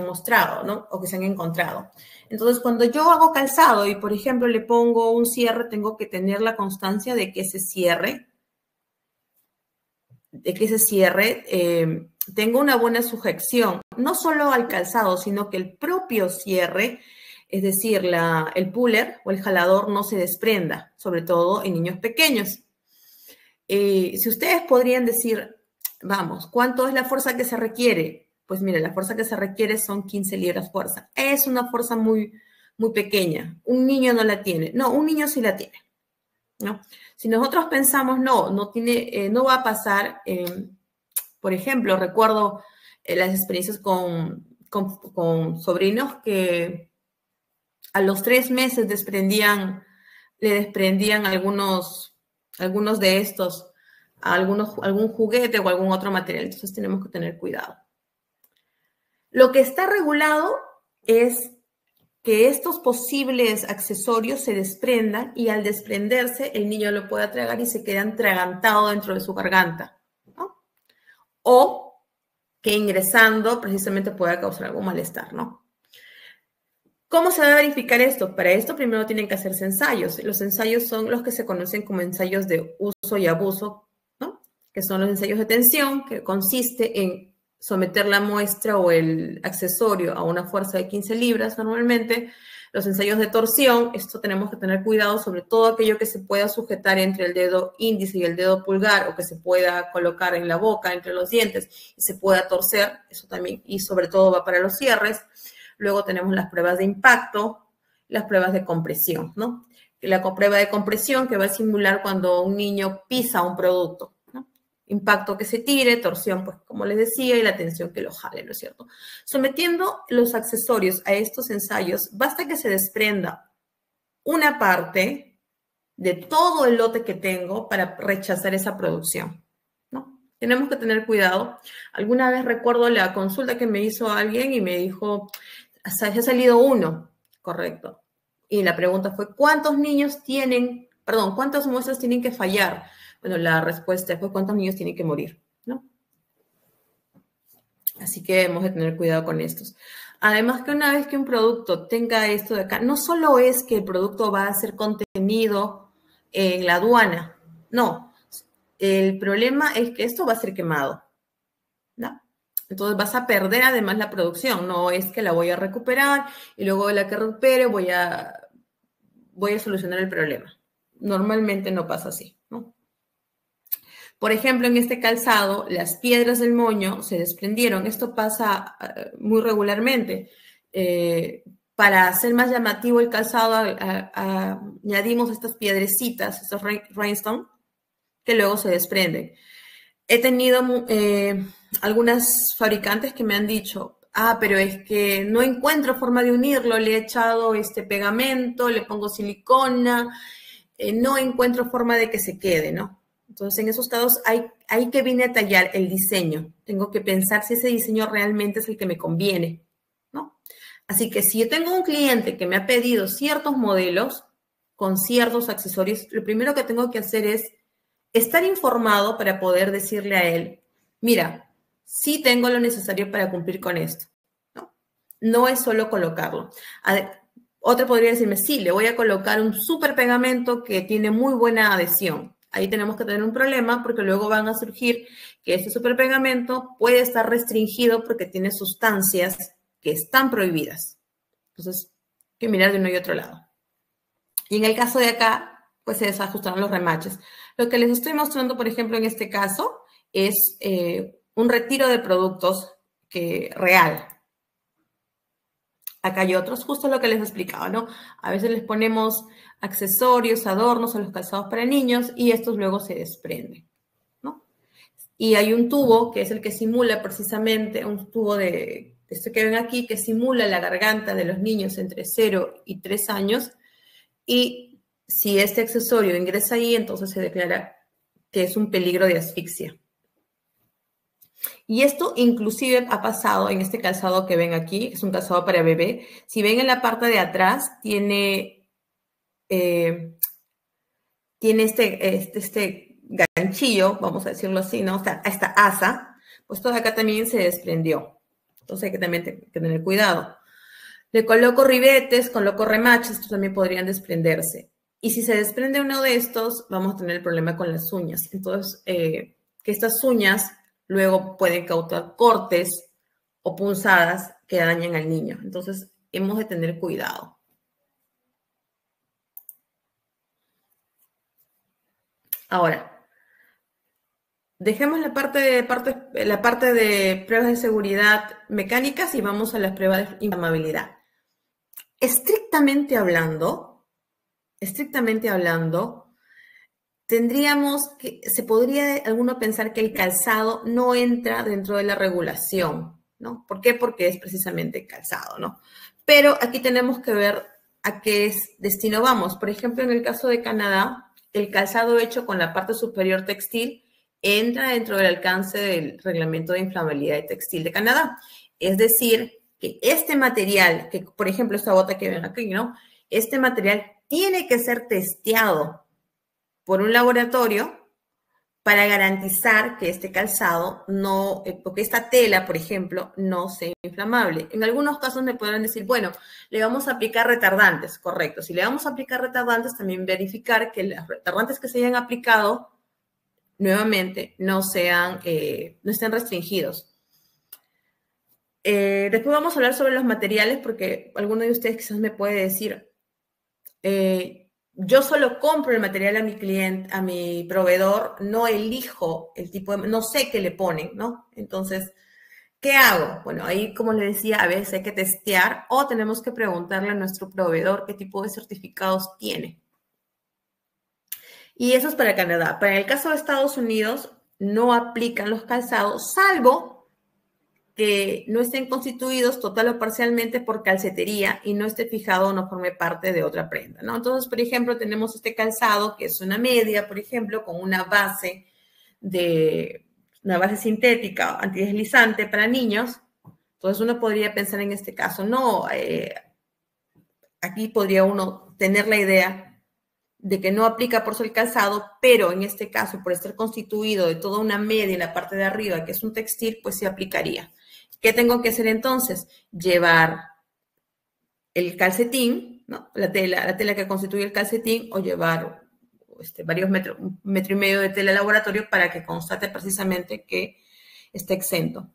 mostrado, ¿no? O que se han encontrado. Entonces, cuando yo hago calzado y, por ejemplo, le pongo un cierre, tengo que tener la constancia de que ese cierre tenga una buena sujeción, no solo al calzado, sino que el propio cierre, es decir, el puller o el jalador, no se desprenda, sobre todo en niños pequeños. Si ustedes podrían decir, vamos, ¿cuánto es la fuerza que se requiere? Pues mira, la fuerza que se requiere son 15 libras fuerza. Es una fuerza muy, muy pequeña. Un niño no la tiene. No, un niño sí la tiene, ¿no? Si nosotros pensamos, no va a pasar. Por ejemplo, recuerdo las experiencias con sobrinos que a los 3 meses le desprendían algunos de estos, algún juguete o algún otro material. Entonces, tenemos que tener cuidado. Lo que está regulado es que estos posibles accesorios se desprendan y al desprenderse el niño lo pueda tragar y se queda atragantado dentro de su garganta, ¿no? O que ingresando precisamente pueda causar algún malestar, ¿no? ¿Cómo se va a verificar esto? Para esto primero tienen que hacerse ensayos. Los ensayos son los que se conocen como ensayos de uso y abuso, que son los ensayos de tensión, que consiste en someter la muestra o el accesorio a una fuerza de 15 libras normalmente. Los ensayos de torsión, esto tenemos que tener cuidado, sobre todo aquello que se pueda sujetar entre el dedo índice y el dedo pulgar, o que se pueda colocar en la boca, entre los dientes, y se pueda torcer, eso también, y sobre todo va para los cierres. Luego tenemos las pruebas de impacto, las pruebas de compresión, ¿no? La prueba de compresión que va a simular cuando un niño pisa un producto. Impacto que se tire, torsión, pues como les decía, y la tensión que lo jale, ¿no es cierto? Sometiendo los accesorios a estos ensayos, basta que se desprenda una parte de todo el lote que tengo para rechazar esa producción, ¿no? Tenemos que tener cuidado. Alguna vez recuerdo la consulta que me hizo alguien y me dijo, ya ha salido uno, correcto. Y la pregunta fue, ¿cuántas muestras tienen que fallar? Bueno, la respuesta fue cuántos niños tienen que morir, ¿no? Así que hemos de tener cuidado con estos. Además, que una vez que un producto tenga esto de acá, no solo es que el producto va a ser contenido en la aduana, no. El problema es que esto va a ser quemado, ¿no? Entonces vas a perder además la producción. No es que la voy a recuperar y luego de la que recupere voy a solucionar el problema. Normalmente no pasa así, ¿no? Por ejemplo, en este calzado, las piedras del moño se desprendieron. Esto pasa muy regularmente. Para hacer más llamativo el calzado, añadimos estas piedrecitas, estos rhinestone, que luego se desprenden. He tenido algunas fabricantes que me han dicho, pero es que no encuentro forma de unirlo, le he echado este pegamento, le pongo silicona, no encuentro forma de que se quede, ¿no? Entonces, en esos casos hay que venir a tallar el diseño. Tengo que pensar si ese diseño realmente es el que me conviene, ¿no? Así que si yo tengo un cliente que me ha pedido ciertos modelos con ciertos accesorios, lo primero que tengo que hacer es estar informado para poder decirle a él, mira, sí tengo lo necesario para cumplir con esto. No es solo colocarlo. Otra podría decirme, sí, le voy a colocar un súper pegamento que tiene muy buena adhesión. Ahí tenemos que tener un problema porque luego van a surgir que ese súper pegamento puede estar restringido porque tiene sustancias que están prohibidas. Entonces, hay que mirar de uno y otro lado. Y en el caso de acá, pues se desajustaron los remaches. Lo que les estoy mostrando, por ejemplo, en este caso, es un retiro de productos real. Acá hay otros, justo lo que les explicaba, ¿no? A veces les ponemos accesorios, adornos a los calzados para niños y estos luego se desprenden, ¿no? Y hay un tubo que es el que simula precisamente, un tubo de esto que ven aquí, que simula la garganta de los niños entre 0 y 3 años. Y si este accesorio ingresa ahí, entonces se declara que es un peligro de asfixia. Y esto inclusive ha pasado en este calzado que ven aquí, es un calzado para bebé. Si ven en la parte de atrás, tiene este ganchillo, vamos a decirlo así, ¿no? O sea, esta asa, pues todo acá también se desprendió. Entonces hay que también tener cuidado. Le coloco ribetes, coloco remaches, estos también podrían desprenderse. Y si se desprende uno de estos, vamos a tener el problema con las uñas. Entonces, que estas uñas luego pueden causar cortes o punzadas que dañan al niño. Entonces, hemos de tener cuidado. Ahora, dejemos la parte de pruebas de seguridad mecánicas y vamos a las pruebas de inflamabilidad. Estrictamente hablando, se podría alguno pensar que el calzado no entra dentro de la regulación, ¿no? ¿Por qué? Porque es precisamente calzado, ¿no? Pero aquí tenemos que ver a qué destino vamos. Por ejemplo, en el caso de Canadá, el calzado hecho con la parte superior textil entra dentro del alcance del reglamento de inflamabilidad de textil de Canadá. Es decir, que este material, que por ejemplo esta bota que ven aquí, ¿no? Este material tiene que ser testeado por un laboratorio para garantizar que este calzado no, porque esta tela, por ejemplo, no sea inflamable. En algunos casos me podrán decir, bueno, le vamos a aplicar retardantes, correcto. Si le vamos a aplicar retardantes, también verificar que los retardantes que se hayan aplicado, nuevamente, no estén restringidos. Después vamos a hablar sobre los materiales, porque alguno de ustedes quizás me puede decir, yo solo compro el material a mi cliente, a mi proveedor, no elijo el tipo de, no sé qué le ponen, ¿no? Entonces, ¿qué hago? Bueno, ahí como les decía, a veces hay que testear o tenemos que preguntarle a nuestro proveedor qué tipo de certificados tiene. Y eso es para Canadá. Para el caso de Estados Unidos, no aplican los calzados, salvo que no estén constituidos total o parcialmente por calcetería y no esté fijado o no forme parte de otra prenda, ¿no? Entonces, por ejemplo, tenemos este calzado que es una media, por ejemplo, con una base sintética antideslizante para niños. Entonces, uno podría pensar en este caso, no, aquí podría uno tener la idea de que no aplica por ser calzado, pero en este caso, por estar constituido de toda una media en la parte de arriba, que es un textil, pues se aplicaría. ¿Qué tengo que hacer entonces? Llevar el calcetín, ¿no? La tela que constituye el calcetín, o llevar un metro y medio de tela al laboratorio para que constate precisamente que está exento.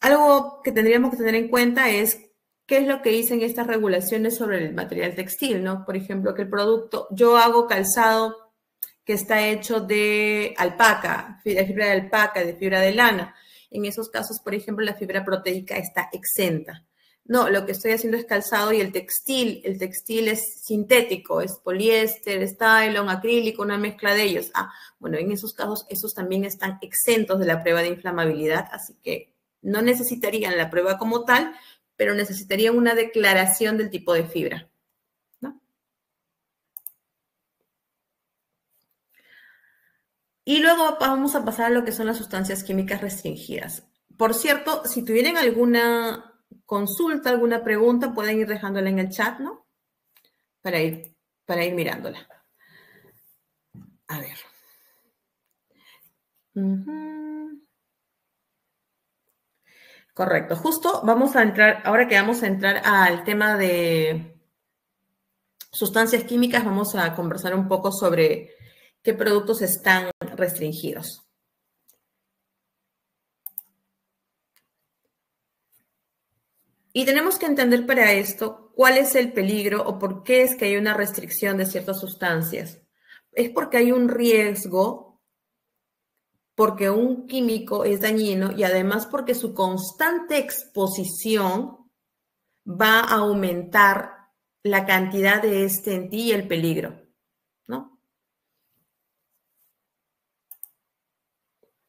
Algo que tendríamos que tener en cuenta es qué es lo que dicen estas regulaciones sobre el material textil, ¿no? Por ejemplo, que el producto, yo hago calzado que está hecho de alpaca, de fibra de alpaca, de fibra de lana. En esos casos, por ejemplo, la fibra proteica está exenta. No, lo que estoy haciendo es calzado y el textil es sintético, es poliéster, es nylon, acrílico, una mezcla de ellos. Bueno, en esos casos, esos también están exentos de la prueba de inflamabilidad, así que no necesitarían la prueba como tal, pero necesitarían una declaración del tipo de fibra. Y luego vamos a pasar a lo que son las sustancias químicas restringidas. Por cierto, si tuvieran alguna consulta, alguna pregunta, pueden ir dejándola en el chat, ¿no? Para ir mirándola. A ver. Correcto. Justo vamos a entrar, ahora que vamos a entrar al tema de sustancias químicas, vamos a conversar un poco sobre qué productos están restringidos. Y tenemos que entender para esto cuál es el peligro o por qué es que hay una restricción de ciertas sustancias. Es porque hay un riesgo, porque un químico es dañino y además porque su constante exposición va a aumentar la cantidad de este en ti y el peligro, ¿no?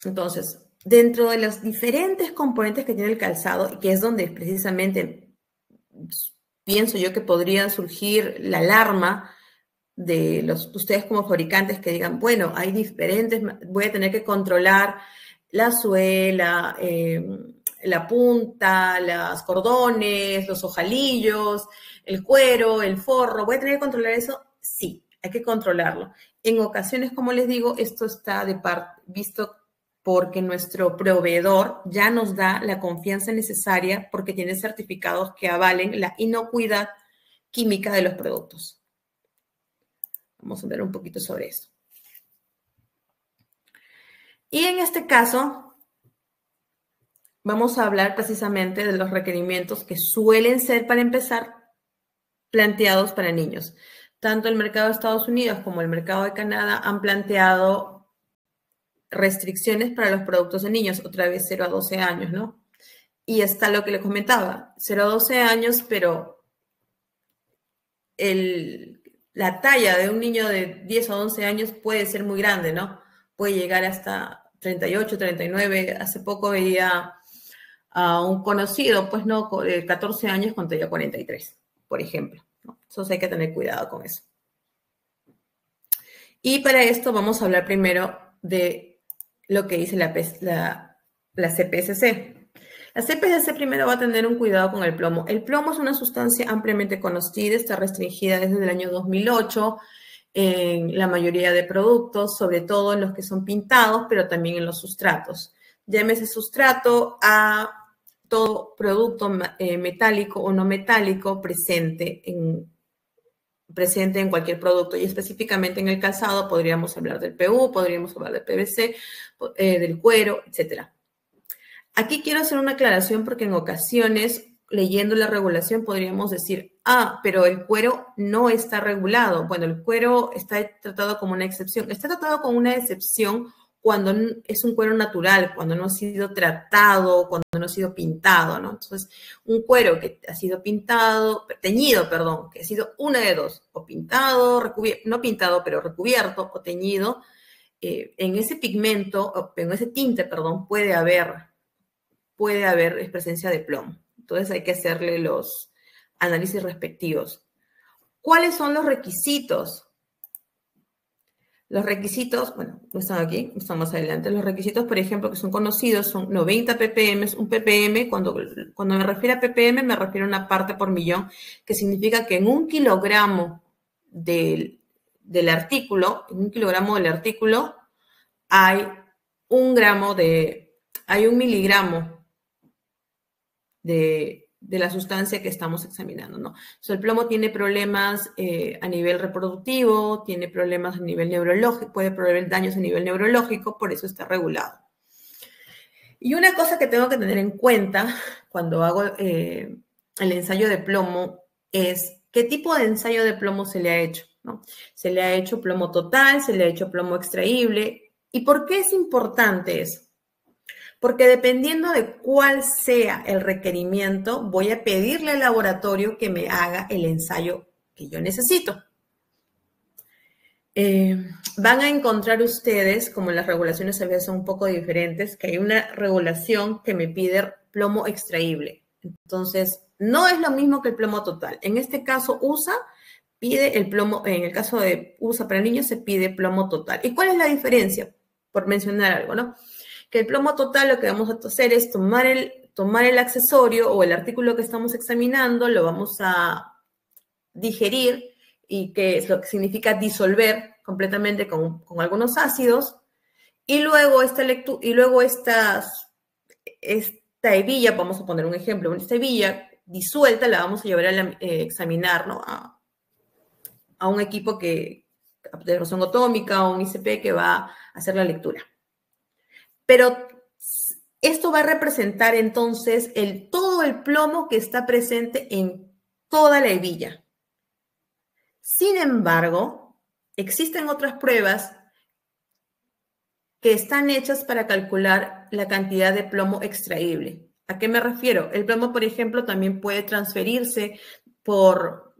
Entonces, dentro de los diferentes componentes que tiene el calzado, y que es donde precisamente pienso yo que podría surgir la alarma de ustedes como fabricantes que digan, bueno, hay diferentes, voy a tener que controlar la suela, la punta, los cordones, los ojalillos, el cuero, el forro, ¿voy a tener que controlar eso? Sí, hay que controlarlo. En ocasiones, como les digo, esto está visto porque nuestro proveedor ya nos da la confianza necesaria porque tiene certificados que avalen la inocuidad química de los productos. Vamos a hablar un poquito sobre eso. Y en este caso, vamos a hablar precisamente de los requerimientos que suelen ser, para empezar, planteados para niños. Tanto el mercado de Estados Unidos como el mercado de Canadá han planteado restricciones para los productos de niños, otra vez 0 a 12 años, ¿no? Y está lo que les comentaba, 0 a 12 años, pero la talla de un niño de 10 a 11 años puede ser muy grande, ¿no? Puede llegar hasta 38, 39, hace poco veía a un conocido, pues no, de 14 años con talla 43, por ejemplo, ¿no? Entonces hay que tener cuidado con eso. Y para esto vamos a hablar primero de lo que dice la CPSC. La CPSC primero va a tener un cuidado con el plomo. El plomo es una sustancia ampliamente conocida, está restringida desde el año 2008 en la mayoría de productos, sobre todo en los que son pintados, pero también en los sustratos. Llámese sustrato a todo producto metálico o no metálico presente en cualquier producto, y específicamente en el calzado podríamos hablar del PU, podríamos hablar del PVC, del cuero, etc. Aquí quiero hacer una aclaración porque en ocasiones, leyendo la regulación, podríamos decir, ah, pero el cuero no está regulado. Bueno, el cuero está tratado como una excepción. Está tratado como una excepción cuando es un cuero natural, cuando no ha sido tratado, cuando no ha sido pintado, ¿no? Entonces, un cuero que ha sido teñido, que ha sido una de dos, o pintado, no pintado, pero recubierto o teñido, en ese pigmento, en ese tinte, perdón, puede haber presencia de plomo. Entonces, hay que hacerle los análisis respectivos. ¿Cuáles son los requisitos? Los requisitos, bueno, no están aquí, están más adelante. Los requisitos, por ejemplo, que son conocidos son 90 ppm. Un ppm, cuando me refiero a ppm, me refiero a una parte por millón, que significa que en un kilogramo del artículo, hay un miligramo de la sustancia que estamos examinando, ¿no? Entonces, el plomo tiene problemas a nivel reproductivo, tiene problemas a nivel neurológico, puede provocar daños a nivel neurológico, por eso está regulado. Y una cosa que tengo que tener en cuenta cuando hago el ensayo de plomo es qué tipo de ensayo de plomo se le ha hecho, ¿no? Se le ha hecho plomo total, se le ha hecho plomo extraíble. ¿Y por qué es importante eso? Porque dependiendo de cuál sea el requerimiento, voy a pedirle al laboratorio que me haga el ensayo que yo necesito. Van a encontrar ustedes, como las regulaciones a veces son un poco diferentes, que hay una regulación que me pide plomo extraíble. Entonces, no es lo mismo que el plomo total. En este caso, USA pide el plomo, en el caso de USA para niños se pide plomo total. ¿Y cuál es la diferencia? Por mencionar algo, ¿no? Que el plomo total lo que vamos a hacer es tomar el, tomar el accesorio o el artículo que estamos examinando, lo vamos a digerir, y que es lo que significa disolver completamente con algunos ácidos, y luego esta hebilla, vamos a poner un ejemplo, esta hebilla disuelta la vamos a llevar a examinar, ¿no?, a un equipo de erosión atómica o un ICP que va a hacer la lectura. Pero esto va a representar entonces todo el plomo que está presente en toda la hebilla. Sin embargo, existen otras pruebas que están hechas para calcular la cantidad de plomo extraíble. ¿A qué me refiero? El plomo, por ejemplo, también puede transferirse por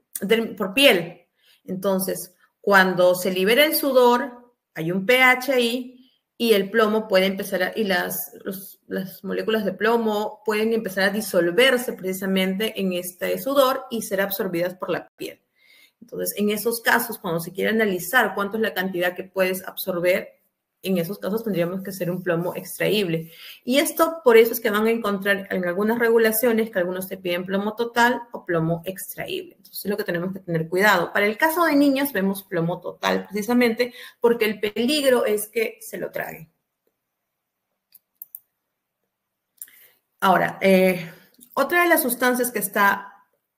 piel. Entonces, cuando se libera el sudor, hay un pH ahí, y el plomo puede empezar, las moléculas de plomo pueden empezar a disolverse precisamente en este sudor y ser absorbidas por la piel. Entonces, en esos casos, cuando se quiere analizar cuánto es la cantidad que puedes absorber, en esos casos tendríamos que ser un plomo extraíble. Y esto, por eso es que van a encontrar en algunas regulaciones que algunos te piden plomo total o plomo extraíble. Entonces, es lo que tenemos que tener cuidado. Para el caso de niños, vemos plomo total precisamente porque el peligro es que se lo trague. Ahora, otra de las sustancias que está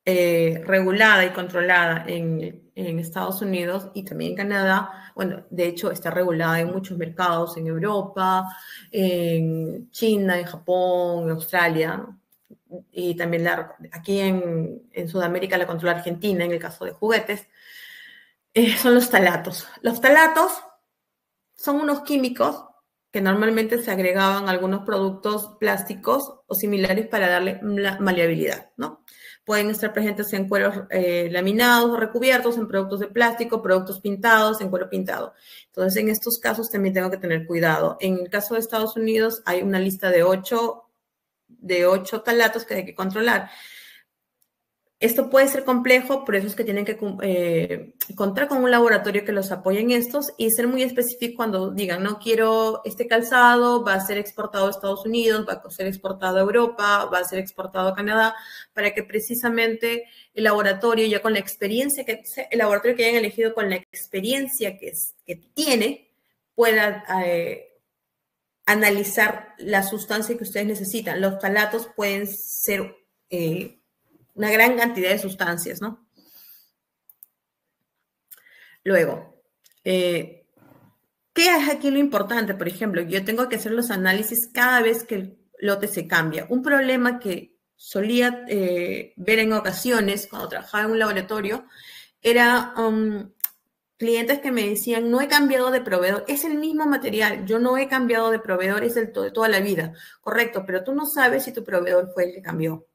regulada y controlada en Estados Unidos y también en Canadá, bueno, de hecho está regulada en muchos mercados, en Europa, en China, en Japón, en Australia, ¿no?, y también aquí en Sudamérica la controla Argentina en el caso de juguetes, son los talatos. Los talatos son unos químicos que normalmente se agregaban a algunos productos plásticos o similares para darle maleabilidad, ¿no? Pueden estar presentes en cueros laminados o recubiertos, en productos de plástico, productos pintados, en cuero pintado. Entonces, en estos casos también tengo que tener cuidado. En el caso de Estados Unidos hay una lista de 8 talatos que hay que controlar. Esto puede ser complejo, por eso es que tienen que contar con un laboratorio que los apoye en estos y ser muy específico cuando digan, no quiero este calzado, va a ser exportado a Estados Unidos, va a ser exportado a Europa, va a ser exportado a Canadá, para que precisamente el laboratorio, ya con la experiencia que el laboratorio que hayan elegido, con la experiencia que tiene, pueda analizar la sustancia que ustedes necesitan. Los talatos pueden ser una gran cantidad de sustancias, ¿no? Luego, ¿qué es aquí lo importante? Por ejemplo, yo tengo que hacer los análisis cada vez que el lote se cambia. Un problema que solía ver en ocasiones cuando trabajaba en un laboratorio era clientes que me decían, no he cambiado de proveedor, es el mismo material, yo no he cambiado de proveedor, es el de toda la vida. Correcto, pero tú no sabes si tu proveedor fue el que cambió.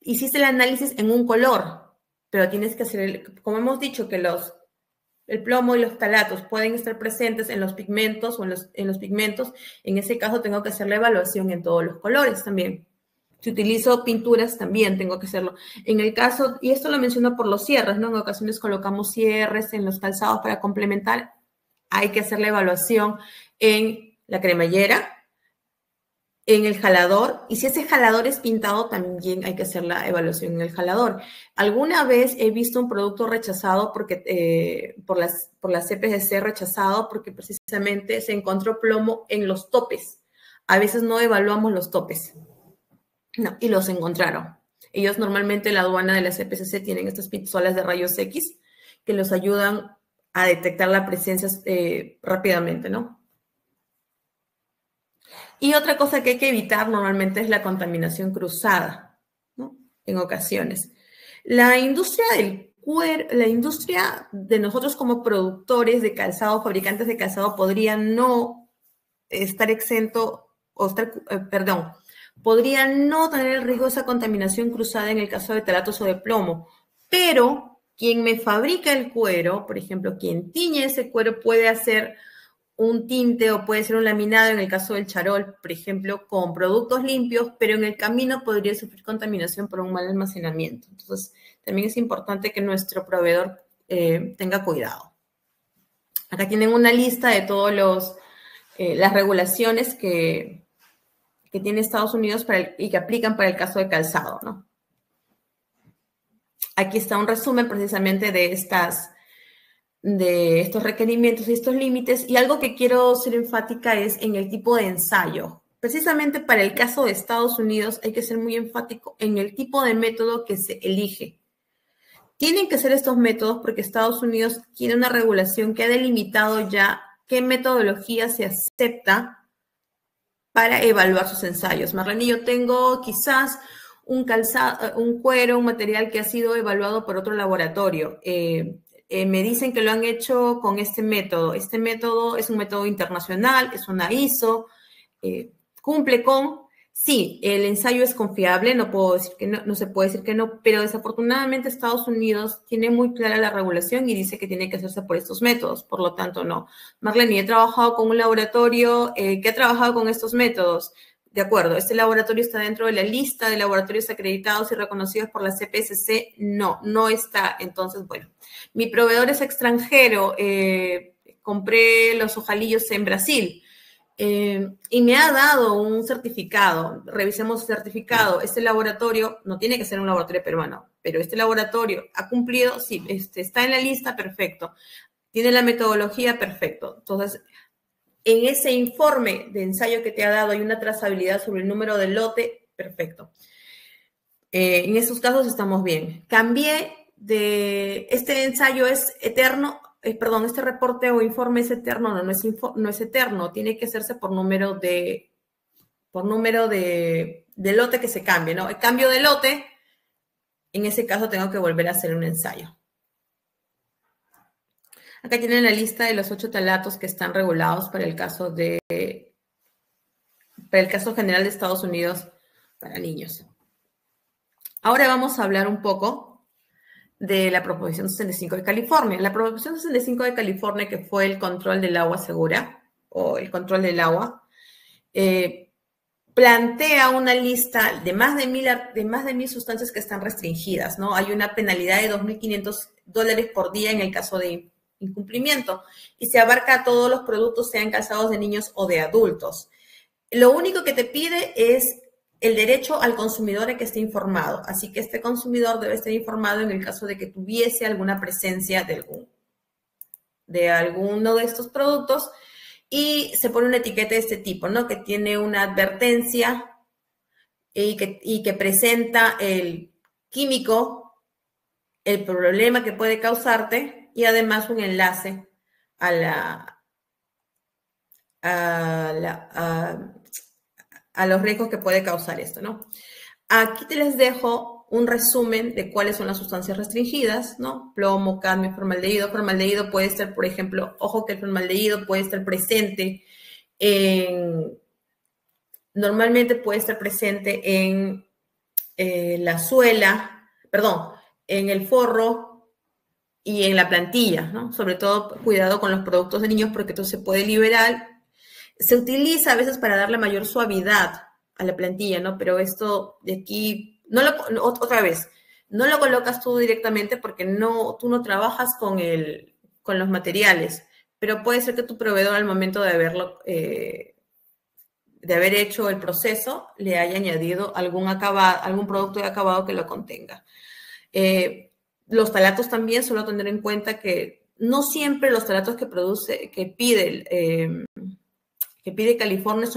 Hiciste el análisis en un color, pero tienes que hacer, como hemos dicho, que el plomo y los talatos pueden estar presentes en los pigmentos o en los pigmentos. En ese caso tengo que hacer la evaluación en todos los colores también. Si utilizo pinturas también tengo que hacerlo. En el caso, y esto lo menciono por los cierres, ¿no? En ocasiones colocamos cierres en los calzados para complementar. Hay que hacer la evaluación en la cremallera, en el jalador, y si ese jalador es pintado, también hay que hacer la evaluación en el jalador. Alguna vez he visto un producto rechazado porque, por las CPSC rechazado porque precisamente se encontró plomo en los topes. A veces no evaluamos los topes, no, y los encontraron. Ellos normalmente, la aduana de la CPSC, tienen estas pistolas de rayos X que los ayudan a detectar la presencia rápidamente, ¿no? Y otra cosa que hay que evitar normalmente es la contaminación cruzada, ¿no? En ocasiones. La industria de nosotros como productores de calzado, fabricantes de calzado, podría no tener el riesgo de esa contaminación cruzada en el caso de talatos o de plomo, pero quien me fabrica el cuero, por ejemplo, quien tiñe ese cuero puede hacer un tinte o puede ser un laminado, en el caso del charol, por ejemplo, con productos limpios, pero en el camino podría sufrir contaminación por un mal almacenamiento. Entonces, también es importante que nuestro proveedor tenga cuidado. Acá tienen una lista de todas las regulaciones que tiene Estados Unidos para y que aplican para el caso de calzado, ¿no? Aquí está un resumen precisamente de estos requerimientos y estos límites. Y algo que quiero ser enfática es en el tipo de ensayo. Precisamente para el caso de Estados Unidos hay que ser muy enfático en el tipo de método que se elige. Tienen que ser estos métodos porque Estados Unidos tiene una regulación que ha delimitado ya qué metodología se acepta para evaluar sus ensayos. Marleny, yo tengo quizás un cuero, un material que ha sido evaluado por otro laboratorio. Me dicen que lo han hecho con este método. Este método es un método internacional, es una ISO, cumple con... Sí, el ensayo es confiable, no puedo decir que no, no se puede decir que no, pero desafortunadamente Estados Unidos tiene muy clara la regulación y dice que tiene que hacerse por estos métodos, por lo tanto no. Marleny, he trabajado con un laboratorio que ha trabajado con estos métodos. De acuerdo, este laboratorio está dentro de la lista de laboratorios acreditados y reconocidos por la CPSC. No, no está. Entonces, bueno, mi proveedor es extranjero. Compré los ojalillos en Brasil y me ha dado un certificado. Revisemos el certificado. Este laboratorio, no tiene que ser un laboratorio peruano, pero este laboratorio ha cumplido, sí, está en la lista, perfecto. Tiene la metodología, perfecto. Entonces, en ese informe de ensayo que te ha dado hay una trazabilidad sobre el número del lote, perfecto. En esos casos estamos bien. Cambié de... Este ensayo es eterno, perdón, este reporte o informe es eterno, no es eterno, tiene que hacerse por número de... Por número de lote que se cambie, ¿no? El cambio de lote, en ese caso tengo que volver a hacer un ensayo. Acá tienen la lista de los 8 talatos que están regulados para el caso general de Estados Unidos para niños. Ahora vamos a hablar un poco de la Proposición 65 de California. La Proposición 65 de California, que fue el control del agua segura, o el control del agua, plantea una lista de más de 1.000 sustancias que están restringidas, ¿no? Hay una penalidad de $2.500 por día en el caso de incumplimiento, y se abarca a todos los productos, sean calzados de niños o de adultos. Lo único que te pide es el derecho al consumidor a que esté informado, así que este consumidor debe estar informado en el caso de que tuviese alguna presencia de alguno de estos productos, y se pone una etiqueta de este tipo, ¿no? Que tiene una advertencia y que presenta el químico, el problema que puede causarte, y además un enlace a los riesgos que puede causar esto, ¿no? Aquí te les dejo un resumen de cuáles son las sustancias restringidas, ¿no? Plomo, cadmio, formaldehído. Formaldehído puede estar, por ejemplo, ojo que el formaldehído puede estar presente en... Normalmente puede estar presente en la suela, perdón, en el forro, y en la plantilla, ¿no? Sobre todo, cuidado con los productos de niños porque esto se puede liberar. Se utiliza a veces para darle mayor suavidad a la plantilla, ¿no? Pero esto de aquí, no lo colocas tú directamente porque tú no trabajas con los materiales, pero puede ser que tu proveedor al momento de haber hecho el proceso le haya añadido algún producto de acabado que lo contenga. Los talatos también, solo tener en cuenta que no siempre los talatos que pide California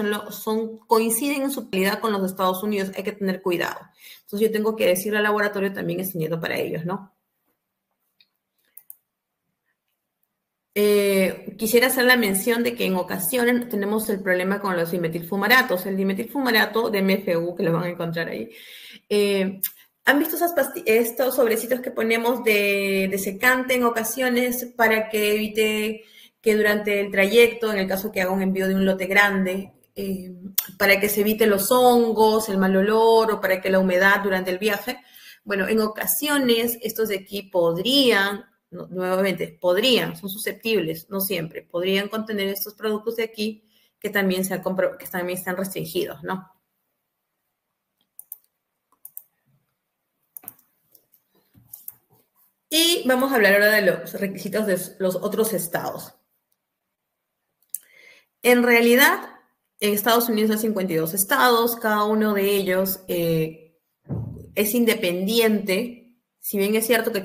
coinciden en su calidad con los de Estados Unidos. Hay que tener cuidado. Entonces yo tengo que decirle al laboratorio también enseñando para ellos, ¿no? Quisiera hacer la mención de que en ocasiones tenemos el problema con los dimetilfumaratos. El dimetilfumarato de MFU, que lo van a encontrar ahí, ¿han visto estos sobrecitos que ponemos de secante en ocasiones para que evite que durante el trayecto, en el caso que haga un envío de un lote grande, para que se evite los hongos, el mal olor o para que la humedad durante el viaje? Bueno, en ocasiones estos de aquí son susceptibles, no siempre, podrían contener estos productos de aquí que también están restringidos, ¿no? Y vamos a hablar ahora de los requisitos de los otros estados. En realidad, Estados Unidos hay 52 estados, cada uno de ellos es independiente, si bien es cierto que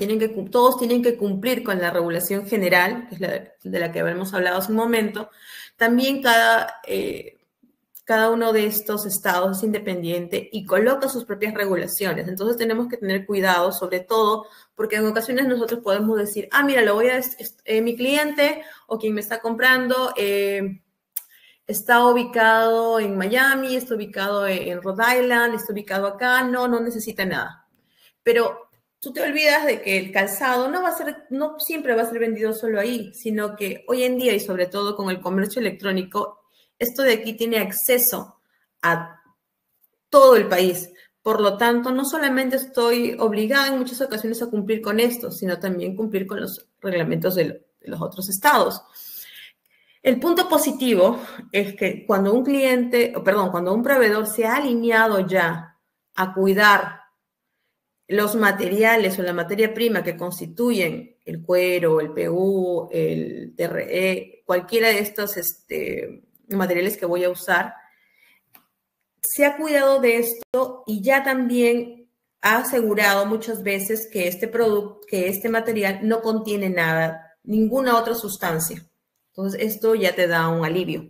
todos tienen que cumplir con la regulación general, que es de la que habíamos hablado hace un momento, también cada uno de estos estados es independiente y coloca sus propias regulaciones. Entonces tenemos que tener cuidado, sobre todo, porque en ocasiones nosotros podemos decir, ah, mira, mi cliente o quien me está comprando está ubicado en Miami, está ubicado en Rhode Island, está ubicado acá, no necesita nada. Pero tú te olvidas de que el calzado no siempre va a ser vendido solo ahí, sino que hoy en día, y sobre todo con el comercio electrónico, esto de aquí tiene acceso a todo el país. Por lo tanto, no solamente estoy obligada en muchas ocasiones a cumplir con esto, sino también cumplir con los reglamentos de los otros estados. El punto positivo es que cuando un proveedor se ha alineado ya a cuidar los materiales o la materia prima que constituyen el cuero, el PU, el RN, cualquiera de estos materiales que voy a usar, se ha cuidado de esto y ya también ha asegurado muchas veces que este material no contiene nada, ninguna otra sustancia. Entonces, esto ya te da un alivio.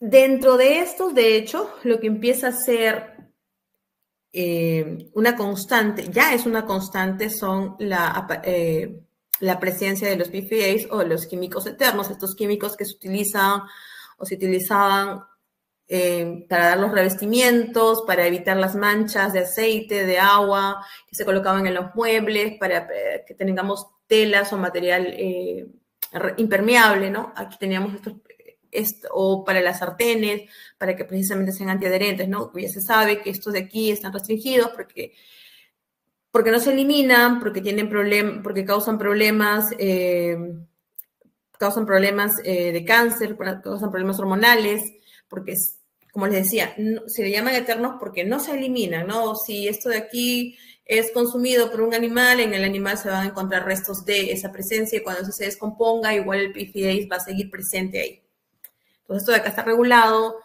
Dentro de esto, de hecho, lo que empieza a ser una constante, son la presencia de los PFAS o los químicos eternos, estos químicos que se utilizan o se utilizaban para dar los revestimientos, para evitar las manchas de aceite, de agua, que se colocaban en los muebles, para que tengamos telas o material impermeable, ¿no? Aquí teníamos o para las sartenes, para que precisamente sean antiadherentes, ¿no? Ya se sabe que estos de aquí están restringidos porque no se eliminan, porque causan problemas de cáncer, causan problemas hormonales, porque, como les decía, se le llaman eternos porque no se eliminan, ¿no? Si esto de aquí es consumido por un animal, en el animal se van a encontrar restos de esa presencia y cuando eso se descomponga, igual el PFAS va a seguir presente ahí. Entonces, esto de acá está regulado.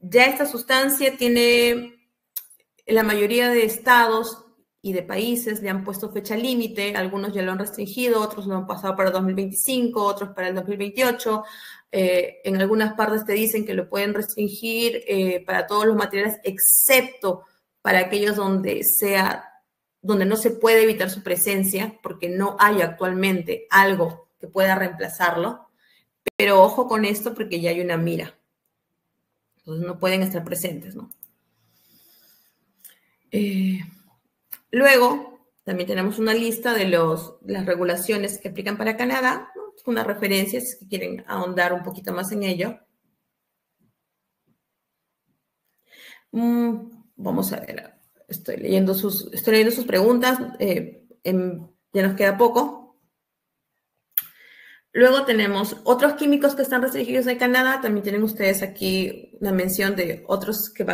Ya esta sustancia en la mayoría de estados y de países le han puesto fecha límite, algunos ya lo han restringido, otros lo han pasado para 2025, otros para el 2028. En algunas partes te dicen que lo pueden restringir para todos los materiales, excepto para aquellos donde no se puede evitar su presencia, porque no hay actualmente algo que pueda reemplazarlo. Pero ojo con esto, porque ya hay una mira. Entonces no pueden estar presentes, ¿no? Luego, también tenemos una lista de las regulaciones que aplican para Canadá, ¿no? Una referencia, si quieren ahondar un poquito más en ello. Vamos a ver, estoy leyendo sus preguntas, ya nos queda poco. Luego tenemos otros químicos que están restringidos en Canadá, también tienen ustedes aquí una mención de otros que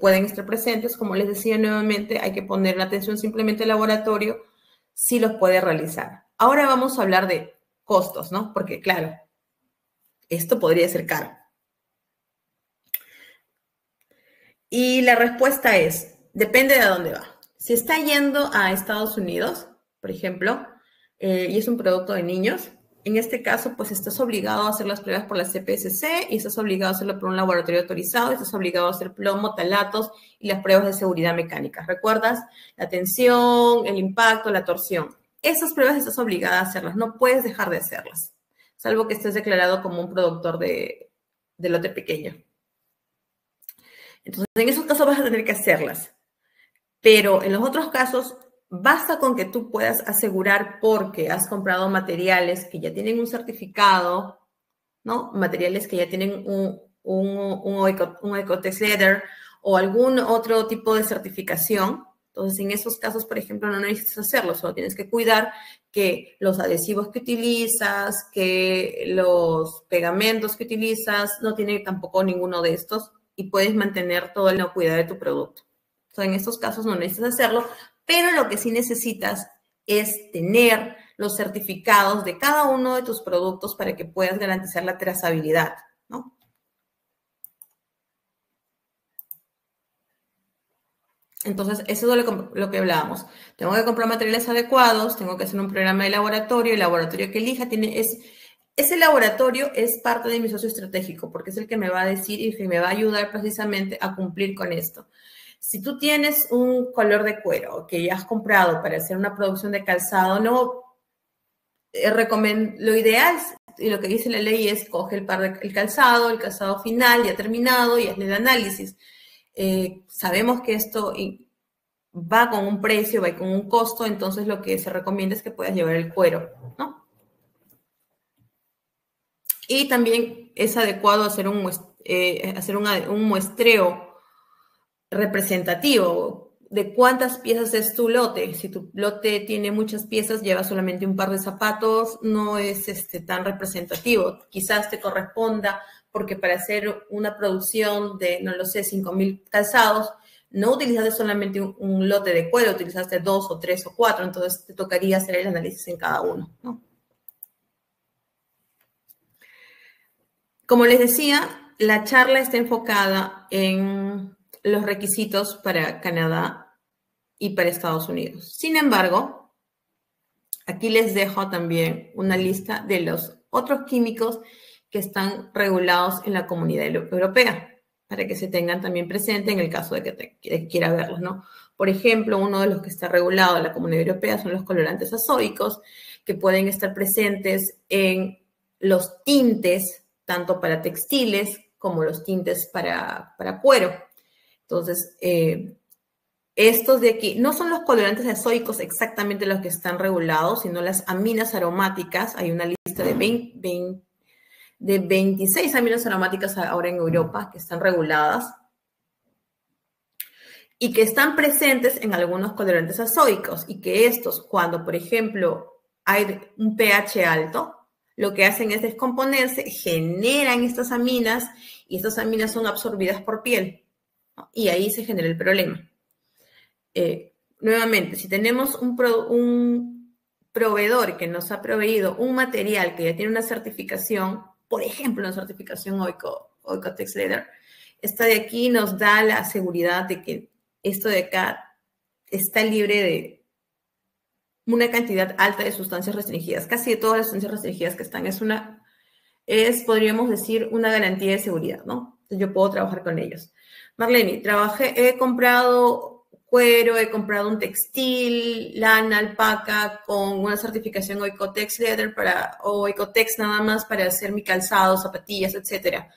pueden estar presentes. Como les decía nuevamente, hay que poner la atención, simplemente el laboratorio si los puede realizar. Ahora vamos a hablar de costos, ¿no? Porque claro, esto podría ser caro. Y la respuesta es, depende de a dónde va. Si está yendo a Estados Unidos, por ejemplo, y es un producto de niños, en este caso, pues estás obligado a hacer las pruebas por la CPSC y estás obligado a hacerlo por un laboratorio autorizado, estás obligado a hacer plomo, talatos y las pruebas de seguridad mecánica. ¿Recuerdas? La tensión, el impacto, la torsión. Esas pruebas estás obligada a hacerlas, no puedes dejar de hacerlas, salvo que estés declarado como un productor de lote pequeño. Entonces, en esos casos vas a tener que hacerlas. Pero en los otros casos, basta con que tú puedas asegurar porque has comprado materiales que ya tienen un certificado, ¿no? Materiales que ya tienen un Oeko-Tex Leather o algún otro tipo de certificación. Entonces, en esos casos, por ejemplo, no necesitas hacerlo, solo tienes que cuidar que los adhesivos que utilizas, que los pegamentos que utilizas, no tienen tampoco ninguno de estos. Y puedes mantener todo el cuidado de tu producto. Entonces, en estos casos no necesitas hacerlo, pero lo que sí necesitas es tener los certificados de cada uno de tus productos para que puedas garantizar la trazabilidad, ¿no? Entonces, eso es lo que hablábamos. Tengo que comprar materiales adecuados, tengo que hacer un programa de laboratorio, el laboratorio que elija tiene ese laboratorio es parte de mi socio estratégico porque es el que me va a decir y que me va a ayudar precisamente a cumplir con esto. Si tú tienes un color de cuero que ya has comprado para hacer una producción de calzado, no lo ideal y lo que dice la ley es coge el calzado final ya terminado y hazle el análisis. Sabemos que esto va con un precio, va con un costo, entonces lo que se recomienda es que puedas llevar el cuero, ¿no? Y también es adecuado hacer un muestreo representativo de cuántas piezas es tu lote. Si tu lote tiene muchas piezas, lleva solamente un par de zapatos, no es tan representativo. Quizás te corresponda, porque para hacer una producción de, no lo sé, 5.000 calzados, no utilizaste solamente un lote de cuero, utilizaste 2 o 3 o 4, entonces te tocaría hacer el análisis en cada uno, ¿no? Como les decía, la charla está enfocada en los requisitos para Canadá y para Estados Unidos. Sin embargo, aquí les dejo también una lista de los otros químicos que están regulados en la Comunidad Europea, para que se tengan también presente en el caso de que quiera verlos, ¿no? Por ejemplo, uno de los que está regulado en la Comunidad Europea son los colorantes azoicos, que pueden estar presentes en los tintes tanto para textiles como los tintes para cuero. Entonces, estos de aquí, no son los colorantes azoicos exactamente los que están regulados, sino las aminas aromáticas. Hay una lista de 26 aminas aromáticas ahora en Europa que están reguladas y que están presentes en algunos colorantes azoicos y que estos, cuando, por ejemplo, hay un pH alto, lo que hacen es descomponerse, generan estas aminas y estas aminas son absorbidas por piel, ¿no? Y ahí se genera el problema. Nuevamente, si tenemos un proveedor que nos ha proveído un material que ya tiene una certificación, por ejemplo, una certificación Oeko-Tex Leather, esta de aquí nos da la seguridad de que esto de acá está libre de una cantidad alta de sustancias restringidas. Casi de todas las sustancias restringidas que están podríamos decir, una garantía de seguridad, ¿no? Yo puedo trabajar con ellos. Marleny, he comprado cuero, he comprado un textil, lana, alpaca, con una certificación Oeko-Tex Leather o Oeko-Tex nada más para hacer mi calzado, zapatillas, etcétera.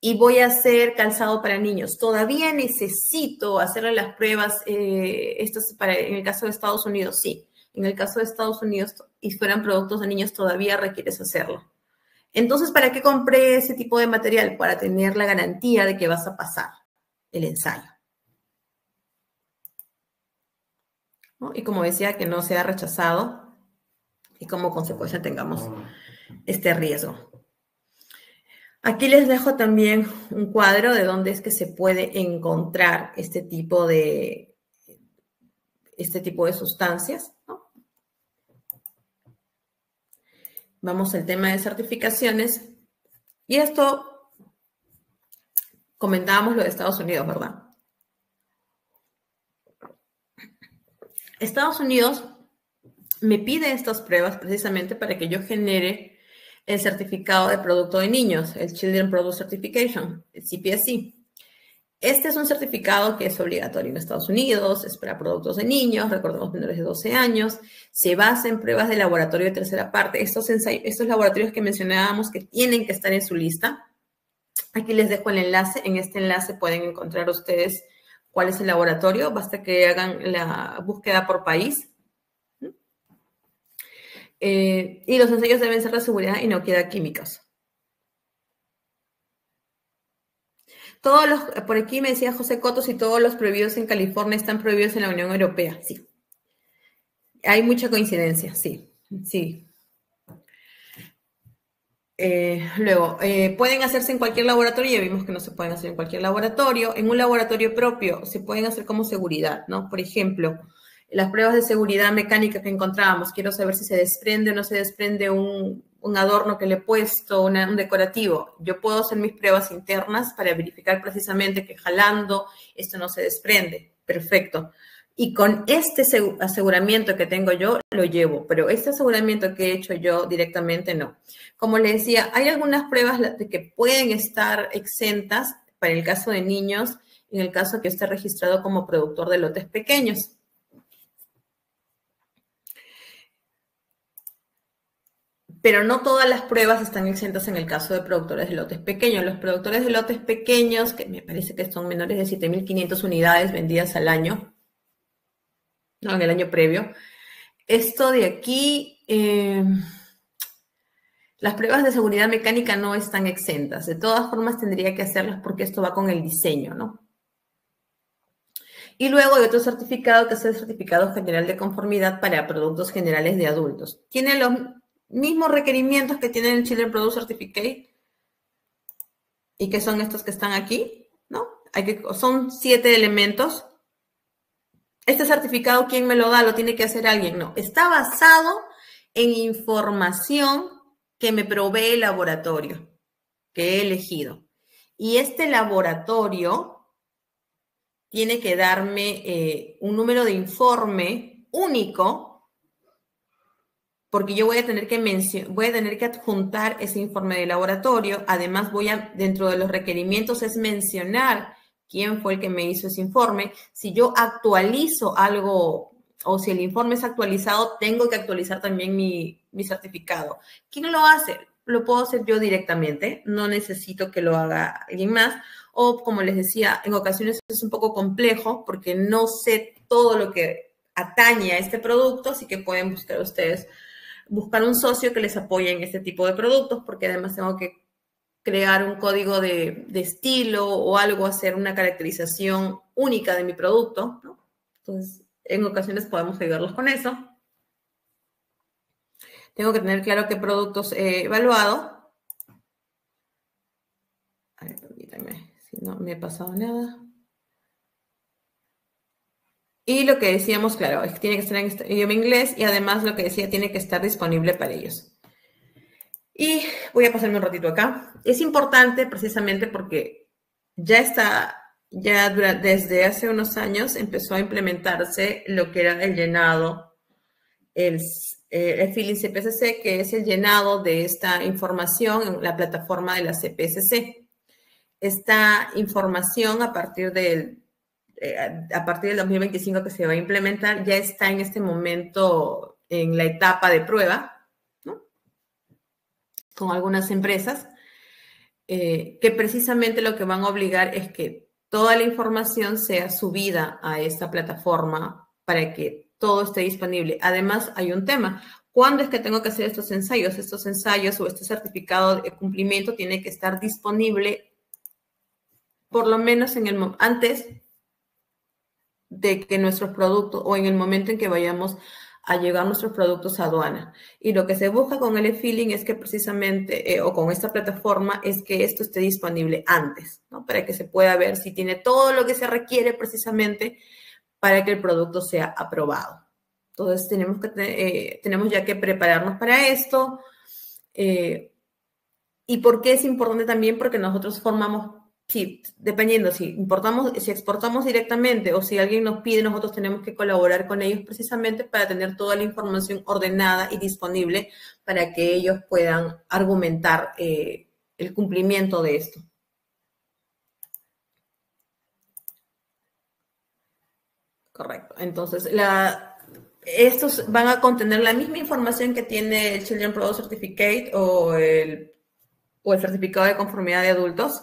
Y voy a hacer calzado para niños. ¿Todavía necesito hacerle las pruebas en el caso de Estados Unidos? Sí. En el caso de Estados Unidos, y fueran productos de niños, todavía requieres hacerlo. Entonces, ¿para qué compré ese tipo de material? Para tener la garantía de que vas a pasar el ensayo, ¿no? Y como decía, que no sea rechazado y como consecuencia tengamos este riesgo. Aquí les dejo también un cuadro de dónde es que se puede encontrar este tipo de sustancias, ¿no? Vamos al tema de certificaciones. Y esto, comentábamos lo de Estados Unidos, ¿verdad? Estados Unidos me pide estas pruebas precisamente para que yo genere el certificado de producto de niños, el Children Product Certification, el CPSC. Este es un certificado que es obligatorio en Estados Unidos, es para productos de niños, recordemos menores de 12 años, se basa en pruebas de laboratorio de tercera parte. Estos laboratorios que mencionábamos que tienen que estar en su lista, aquí les dejo el enlace. En este enlace pueden encontrar ustedes cuál es el laboratorio, basta que hagan la búsqueda por país. Y los ensayos deben ser de seguridad y inocuidad químicos. Por aquí me decía José Coto, si todos los prohibidos en California están prohibidos en la Unión Europea. Sí. Hay mucha coincidencia, sí. Sí. Luego, pueden hacerse en cualquier laboratorio, ya vimos que no se pueden hacer en cualquier laboratorio. En un laboratorio propio se pueden hacer como seguridad, ¿no? Por ejemplo, las pruebas de seguridad mecánica que encontrábamos. Quiero saber si se desprende o no se desprende un adorno que le he puesto, un decorativo. Yo puedo hacer mis pruebas internas para verificar precisamente que jalando esto no se desprende. Perfecto. Y con este aseguramiento que tengo yo, lo llevo. Pero este aseguramiento que he hecho yo directamente, no. Como les decía, hay algunas pruebas que pueden estar exentas para el caso de niños, en el caso que esté registrado como productor de lotes pequeños. Pero no todas las pruebas están exentas en el caso de productores de lotes pequeños. Los productores de lotes pequeños, que me parece que son menores de 7.500 unidades vendidas al año, no, en el año previo. Esto de aquí, las pruebas de seguridad mecánica no están exentas. De todas formas, tendría que hacerlas porque esto va con el diseño, ¿no? Y luego hay otro certificado que es el Certificado General de Conformidad para Productos Generales de Adultos. Tiene los mismos requerimientos que tienen el Children Product Certificate y que son estos que están aquí, ¿no? Son 7 elementos. Este certificado, ¿quién me lo da? ¿Lo tiene que hacer alguien? No, está basado en información que me provee el laboratorio que he elegido. Y este laboratorio tiene que darme un número de informe único, porque yo voy a tener que adjuntar ese informe de laboratorio. Además, dentro de los requerimientos es mencionar quién fue el que me hizo ese informe. Si yo actualizo algo o si el informe es actualizado, tengo que actualizar también mi certificado. ¿Quién lo hace? Lo puedo hacer yo directamente. No necesito que lo haga alguien más. O, como les decía, en ocasiones es un poco complejo porque no sé todo lo que atañe a este producto, así que pueden buscar ustedes un socio que les apoye en este tipo de productos, porque además tengo que crear un código de estilo o algo, hacer una caracterización única de mi producto, ¿no? Entonces, en ocasiones podemos ayudarlos con eso. Tengo que tener claro qué productos he evaluado. A ver, permítanme, si no me he pasado nada. Y lo que decíamos, claro, es que tiene que estar en idioma inglés y además lo que decía, tiene que estar disponible para ellos. Y voy a pasarme un ratito acá. Es importante precisamente porque desde hace unos años empezó a implementarse lo que era el llenado, el filling CPSC, que es el llenado de esta información en la plataforma de la CPSC. Esta información a partir del 2025 que se va a implementar, ya está en este momento en la etapa de prueba, ¿no? Con algunas empresas, que precisamente lo que van a obligar es que toda la información sea subida a esta plataforma para que todo esté disponible. Además, hay un tema. ¿Cuándo es que tengo que hacer estos ensayos? Estos ensayos o este certificado de cumplimiento tiene que estar disponible por lo menos antes de que nuestros productos, o en el momento en que vayamos a llegar nuestros productos a aduana. Y lo que se busca con el e-filling es que precisamente, o con esta plataforma, es que esto esté disponible antes, ¿no? Para que se pueda ver si tiene todo lo que se requiere precisamente para que el producto sea aprobado. Entonces, tenemos ya que prepararnos para esto. ¿Y por qué es importante también? Porque nosotros dependiendo si importamos, si exportamos directamente o si alguien nos pide, nosotros tenemos que colaborar con ellos precisamente para tener toda la información ordenada y disponible para que ellos puedan argumentar el cumplimiento de esto. Correcto. Entonces, estos van a contener la misma información que tiene el Children Product Certificate o el Certificado de Conformidad de Adultos,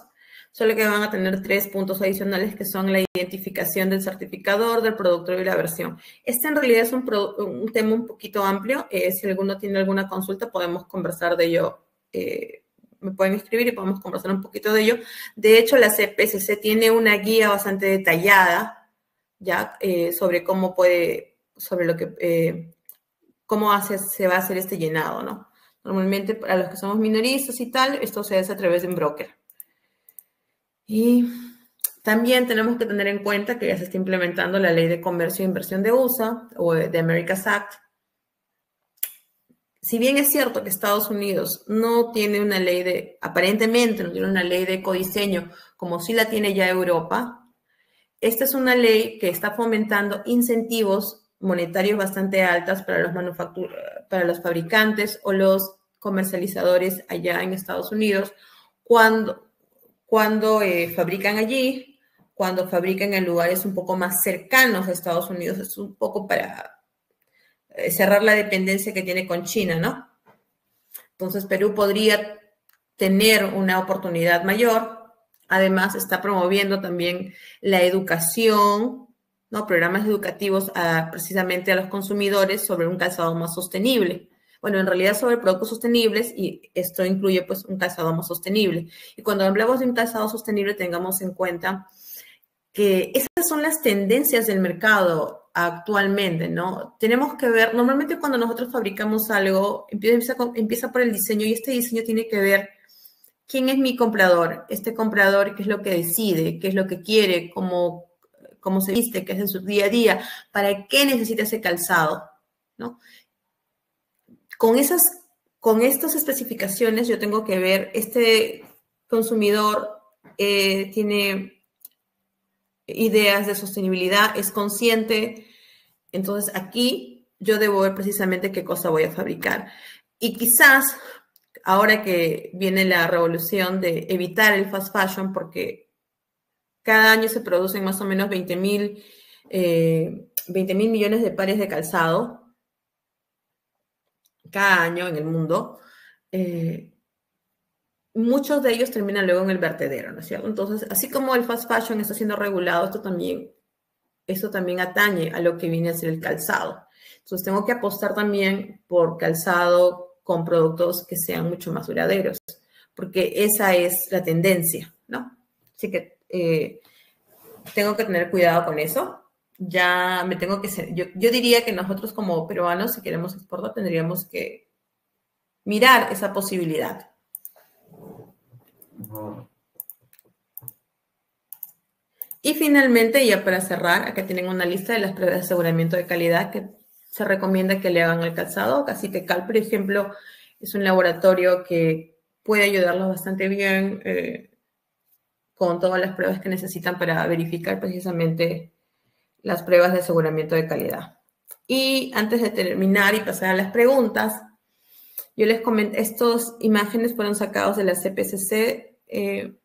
solo que van a tener 3 puntos adicionales que son la identificación del certificador, del productor y la versión. Este en realidad es un tema un poquito amplio. Si alguno tiene alguna consulta, podemos conversar de ello. Me pueden escribir y podemos conversar un poquito de ello. De hecho, la CPSC tiene una guía bastante detallada ya sobre cómo se va a hacer este llenado, ¿no? Normalmente, para los que somos minoristas y tal, esto se hace a través de un broker. Y También tenemos que tener en cuenta que ya se está implementando la Ley de Comercio e Inversión de USA o de America's Act. Si bien es cierto que Estados Unidos no tiene una ley de, aparentemente no tiene una ley de ecodiseño como sí la tiene ya Europa, esta es una ley que está fomentando incentivos monetarios bastante altos para los fabricantes o los comercializadores allá en Estados Unidos cuando fabrican allí, cuando fabrican en lugares un poco más cercanos a Estados Unidos. Es un poco para cerrar la dependencia que tiene con China, ¿no? Entonces, Perú podría tener una oportunidad mayor. Además, está promoviendo también la educación, ¿no? Programas educativos precisamente a los consumidores sobre un calzado más sostenible. Bueno, en realidad sobre productos sostenibles, y esto incluye pues un calzado más sostenible. Y cuando hablamos de un calzado sostenible, tengamos en cuenta que esas son las tendencias del mercado actualmente, ¿no? Tenemos que ver, normalmente cuando nosotros fabricamos algo, empieza por el diseño, y este diseño tiene que ver quién es mi comprador, este comprador, qué es lo que decide, qué es lo que quiere, cómo se viste, qué es en su día a día, para qué necesita ese calzado, ¿no? Con estas especificaciones yo tengo que ver, este consumidor tiene ideas de sostenibilidad, es consciente. Entonces, aquí yo debo ver precisamente qué cosa voy a fabricar. Y quizás, ahora que viene la revolución de evitar el fast fashion, porque cada año se producen más o menos 20 mil millones de pares de calzado cada año en el mundo. Muchos de ellos terminan luego en el vertedero, ¿no es cierto? Entonces, así como el fast fashion está siendo regulado, esto también atañe a lo que viene a ser el calzado. Entonces, tengo que apostar también por calzado con productos que sean mucho más duraderos, porque esa es la tendencia, ¿no? Así que tengo que tener cuidado con eso. Ya me tengo que... Yo diría que nosotros como peruanos, si queremos exportar, tendríamos que mirar esa posibilidad. Y finalmente, ya para cerrar, acá tienen una lista de las pruebas de aseguramiento de calidad que se recomienda que le hagan al calzado. Así que CAL, por ejemplo, es un laboratorio que puede ayudarlos bastante bien con todas las pruebas que necesitan para verificar precisamente las pruebas de aseguramiento de calidad. Y antes de terminar y pasar a las preguntas, yo les comento, estas imágenes fueron sacadas de la CPSC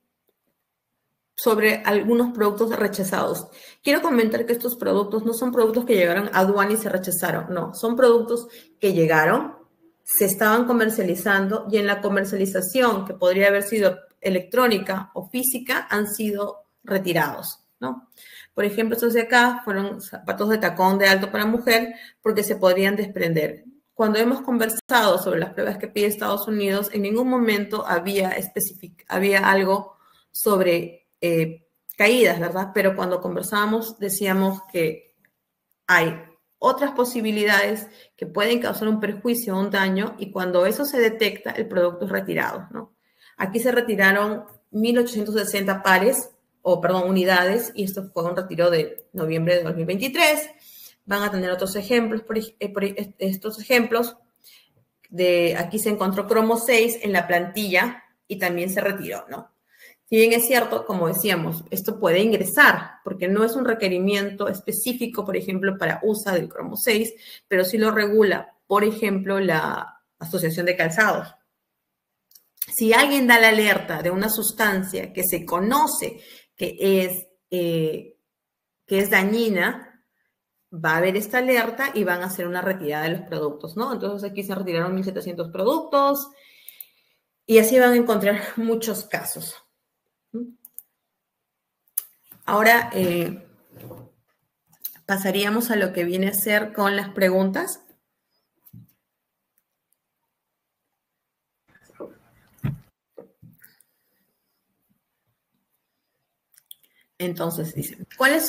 sobre algunos productos rechazados. Quiero comentar que estos productos no son productos que llegaron a aduana y se rechazaron. No, son productos que llegaron, se estaban comercializando y en la comercialización, que podría haber sido electrónica o física, han sido retirados, ¿no? Por ejemplo, estos de acá fueron zapatos de tacón de alto para mujer porque se podrían desprender. Cuando hemos conversado sobre las pruebas que pide Estados Unidos, en ningún momento había algo sobre caídas, ¿verdad? Pero cuando conversábamos decíamos que hay otras posibilidades que pueden causar un perjuicio o un daño, y cuando eso se detecta, el producto es retirado, ¿no? Aquí se retiraron 1.860 unidades, y esto fue un retiro de noviembre de 2023. Van a tener otros ejemplos, por estos ejemplos. Aquí se encontró cromo 6 en la plantilla y también se retiró, ¿no? Si bien es cierto, como decíamos, esto puede ingresar, porque no es un requerimiento específico, por ejemplo, para USA del cromo 6, pero sí lo regula, por ejemplo, la Asociación de Calzados. Si alguien da la alerta de una sustancia que se conoce que es dañina, va a haber esta alerta y van a hacer una retirada de los productos, ¿no? Entonces, aquí se retiraron 1.700 productos y así van a encontrar muchos casos. Ahora, pasaríamos a lo que viene a ser con las preguntas. Entonces, dicen,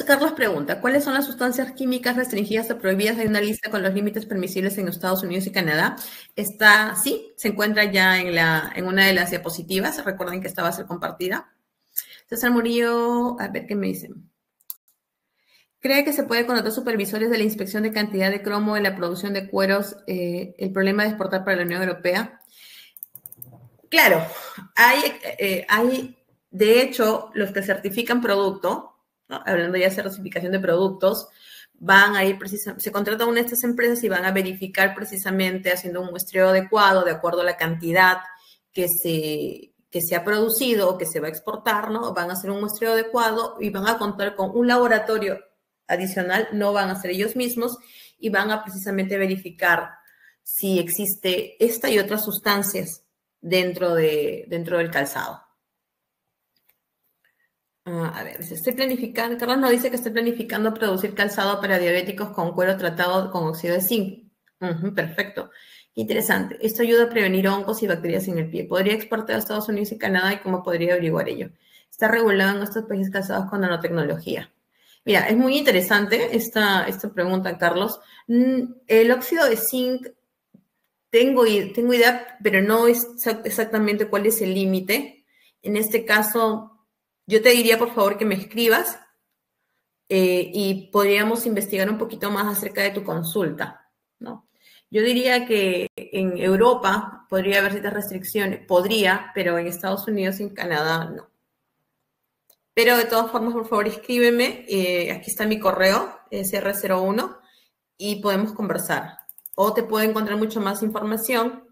Carlos pregunta, ¿cuáles son las sustancias químicas restringidas o prohibidas? Hay una lista con los límites permisibles en Estados Unidos y Canadá. Está, sí, se encuentra ya en una de las diapositivas. Recuerden que esta va a ser compartida. César Murillo, a ver qué me dicen. ¿Cree que se puede contratar supervisores de la inspección de cantidad de cromo en la producción de cueros, el problema de exportar para la Unión Europea? Claro, hay de hecho, los que certifican producto, ¿no? Hablando ya de certificación de productos, van a ir precisamente, se contrata a una de estas empresas y van a verificar precisamente haciendo un muestreo adecuado de acuerdo a la cantidad que se ha producido o que se va a exportar, ¿no? Van a hacer un muestreo adecuado y van a contar con un laboratorio adicional, no van a ser ellos mismos, y van a precisamente verificar si existe esta y otras sustancias dentro del calzado. A ver, estoy planificando, Carlos nos dice que estoy planificando producir calzado para diabéticos con cuero tratado con óxido de zinc. Perfecto. Interesante. Esto ayuda a prevenir hongos y bacterias en el pie. ¿Podría exportar a Estados Unidos y Canadá y cómo podría averiguar ello? Está regulado en estos países calzados con nanotecnología. Mira, es muy interesante esta pregunta, Carlos. El óxido de zinc, tengo idea, pero no es exactamente cuál es el límite. En este caso, yo te diría, por favor, que me escribas y podríamos investigar un poquito más acerca de tu consulta, ¿no? Yo diría que en Europa podría haber ciertas restricciones, podría, pero en Estados Unidos y en Canadá no. Pero de todas formas, por favor, escríbeme. Aquí está mi correo, CR01, y podemos conversar. O te puedo encontrar mucho más información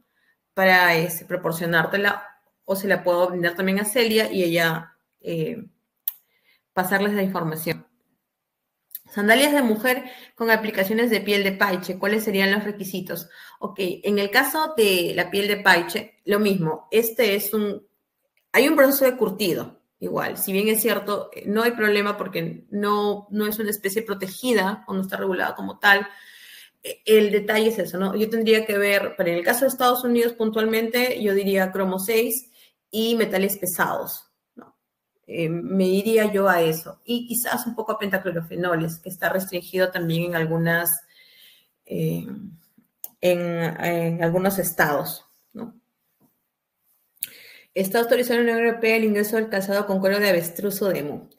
para proporcionártela, o se la puedo brindar también a Celia y ella pasarles la información. Sandalias de mujer con aplicaciones de piel de paiche, ¿cuáles serían los requisitos? Ok, en el caso de la piel de paiche, lo mismo. Hay un proceso de curtido, igual. Si bien es cierto, no hay problema porque no es una especie protegida o no está regulada como tal. El detalle es eso, ¿no? Yo tendría que ver, pero en el caso de Estados Unidos puntualmente, yo diría cromo 6 y metales pesados. Me iría yo a eso. Y quizás un poco a pentaclorofenoles, que está restringido también en algunas, en algunos estados, ¿no? Está autorizado en la Unión Europea el ingreso del calzado con cuero de avestruz o lemú.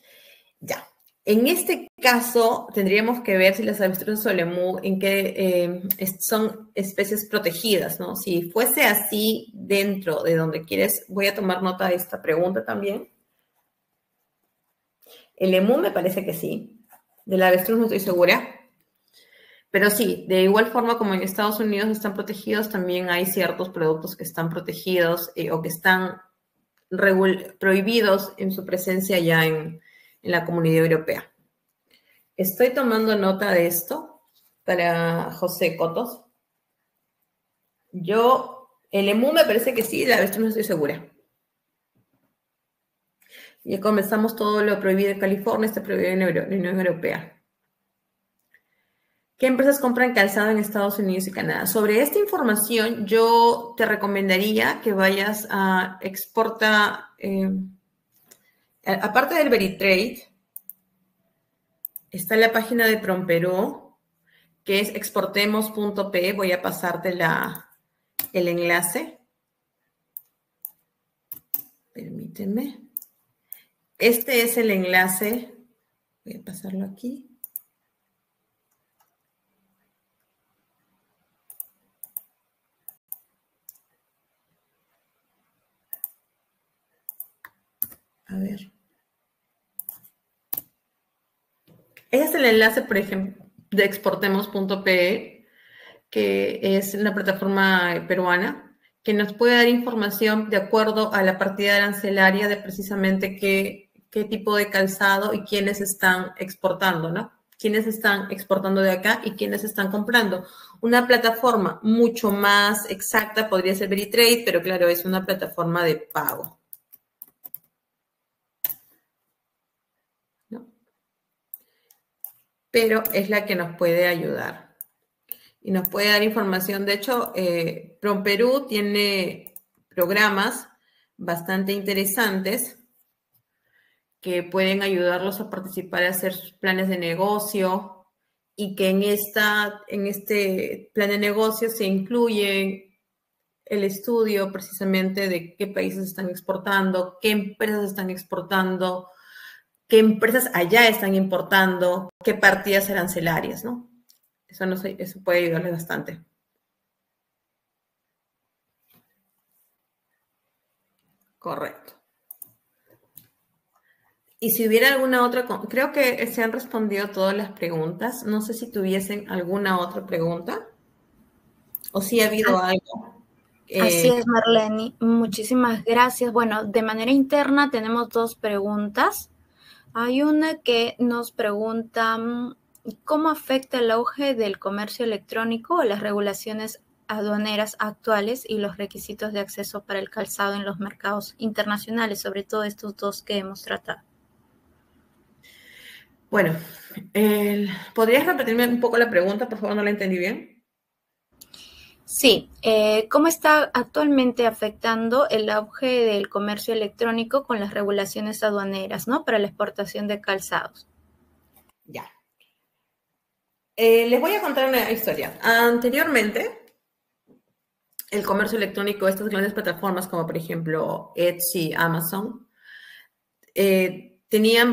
Ya. En este caso, tendríamos que ver si las avestruces o lemú, en qué son especies protegidas, ¿no? Si fuese así dentro de donde quieres, voy a tomar nota de esta pregunta también. El lemú me parece que sí. De la avestruz no estoy segura. Pero sí, de igual forma como en Estados Unidos están protegidos, también hay ciertos productos que están protegidos o que están prohibidos en su presencia ya en la Comunidad Europea. Estoy tomando nota de esto para José Cotos. El lemú me parece que sí, de la avestruz no estoy segura. Y comenzamos todo lo prohibido en California, está prohibido en la Unión Europea. ¿Qué empresas compran calzado en Estados Unidos y Canadá? Sobre esta información, yo te recomendaría que vayas a Exporta, aparte del Veritrade, está la página de PromPerú, que es exportemos.pe. Voy a pasarte el enlace. Permíteme. Este es el enlace, voy a pasarlo aquí. A ver. Este es el enlace, por ejemplo, de exportemos.pe, que es una plataforma peruana, que nos puede dar información de acuerdo a la partida arancelaria de precisamente qué tipo de calzado y quiénes están exportando, ¿no? Quiénes están exportando de acá y quiénes están comprando. Una plataforma mucho más exacta podría ser Veritrade, pero claro, es una plataforma de pago, ¿no? Pero es la que nos puede ayudar y nos puede dar información. De hecho, PromPerú tiene programas bastante interesantes que pueden ayudarlos a participar a hacer sus planes de negocio y que en este plan de negocio se incluyen el estudio precisamente de qué países están exportando, qué empresas están exportando, qué empresas allá están importando, qué partidas arancelarias, ¿no? Eso, no sé, eso puede ayudarles bastante. Correcto. Y si hubiera alguna otra, creo que se han respondido todas las preguntas. No sé si tuviesen alguna otra pregunta o si ha habido algo. Así es, Marleny. Muchísimas gracias. Bueno, de manera interna tenemos dos preguntas. Hay una que nos pregunta, ¿cómo afecta el auge del comercio electrónico o las regulaciones aduaneras actuales y los requisitos de acceso para el calzado en los mercados internacionales, sobre todo estos dos que hemos tratado? Bueno, ¿podrías repetirme un poco la pregunta? Por favor, no la entendí bien. Sí. ¿Cómo está actualmente afectando el auge del comercio electrónico con las regulaciones aduaneras, ¿no?, para la exportación de calzados? Ya. Les voy a contar una historia. Anteriormente, el comercio electrónico, estas grandes plataformas como, por ejemplo, Etsy, Amazon, tenían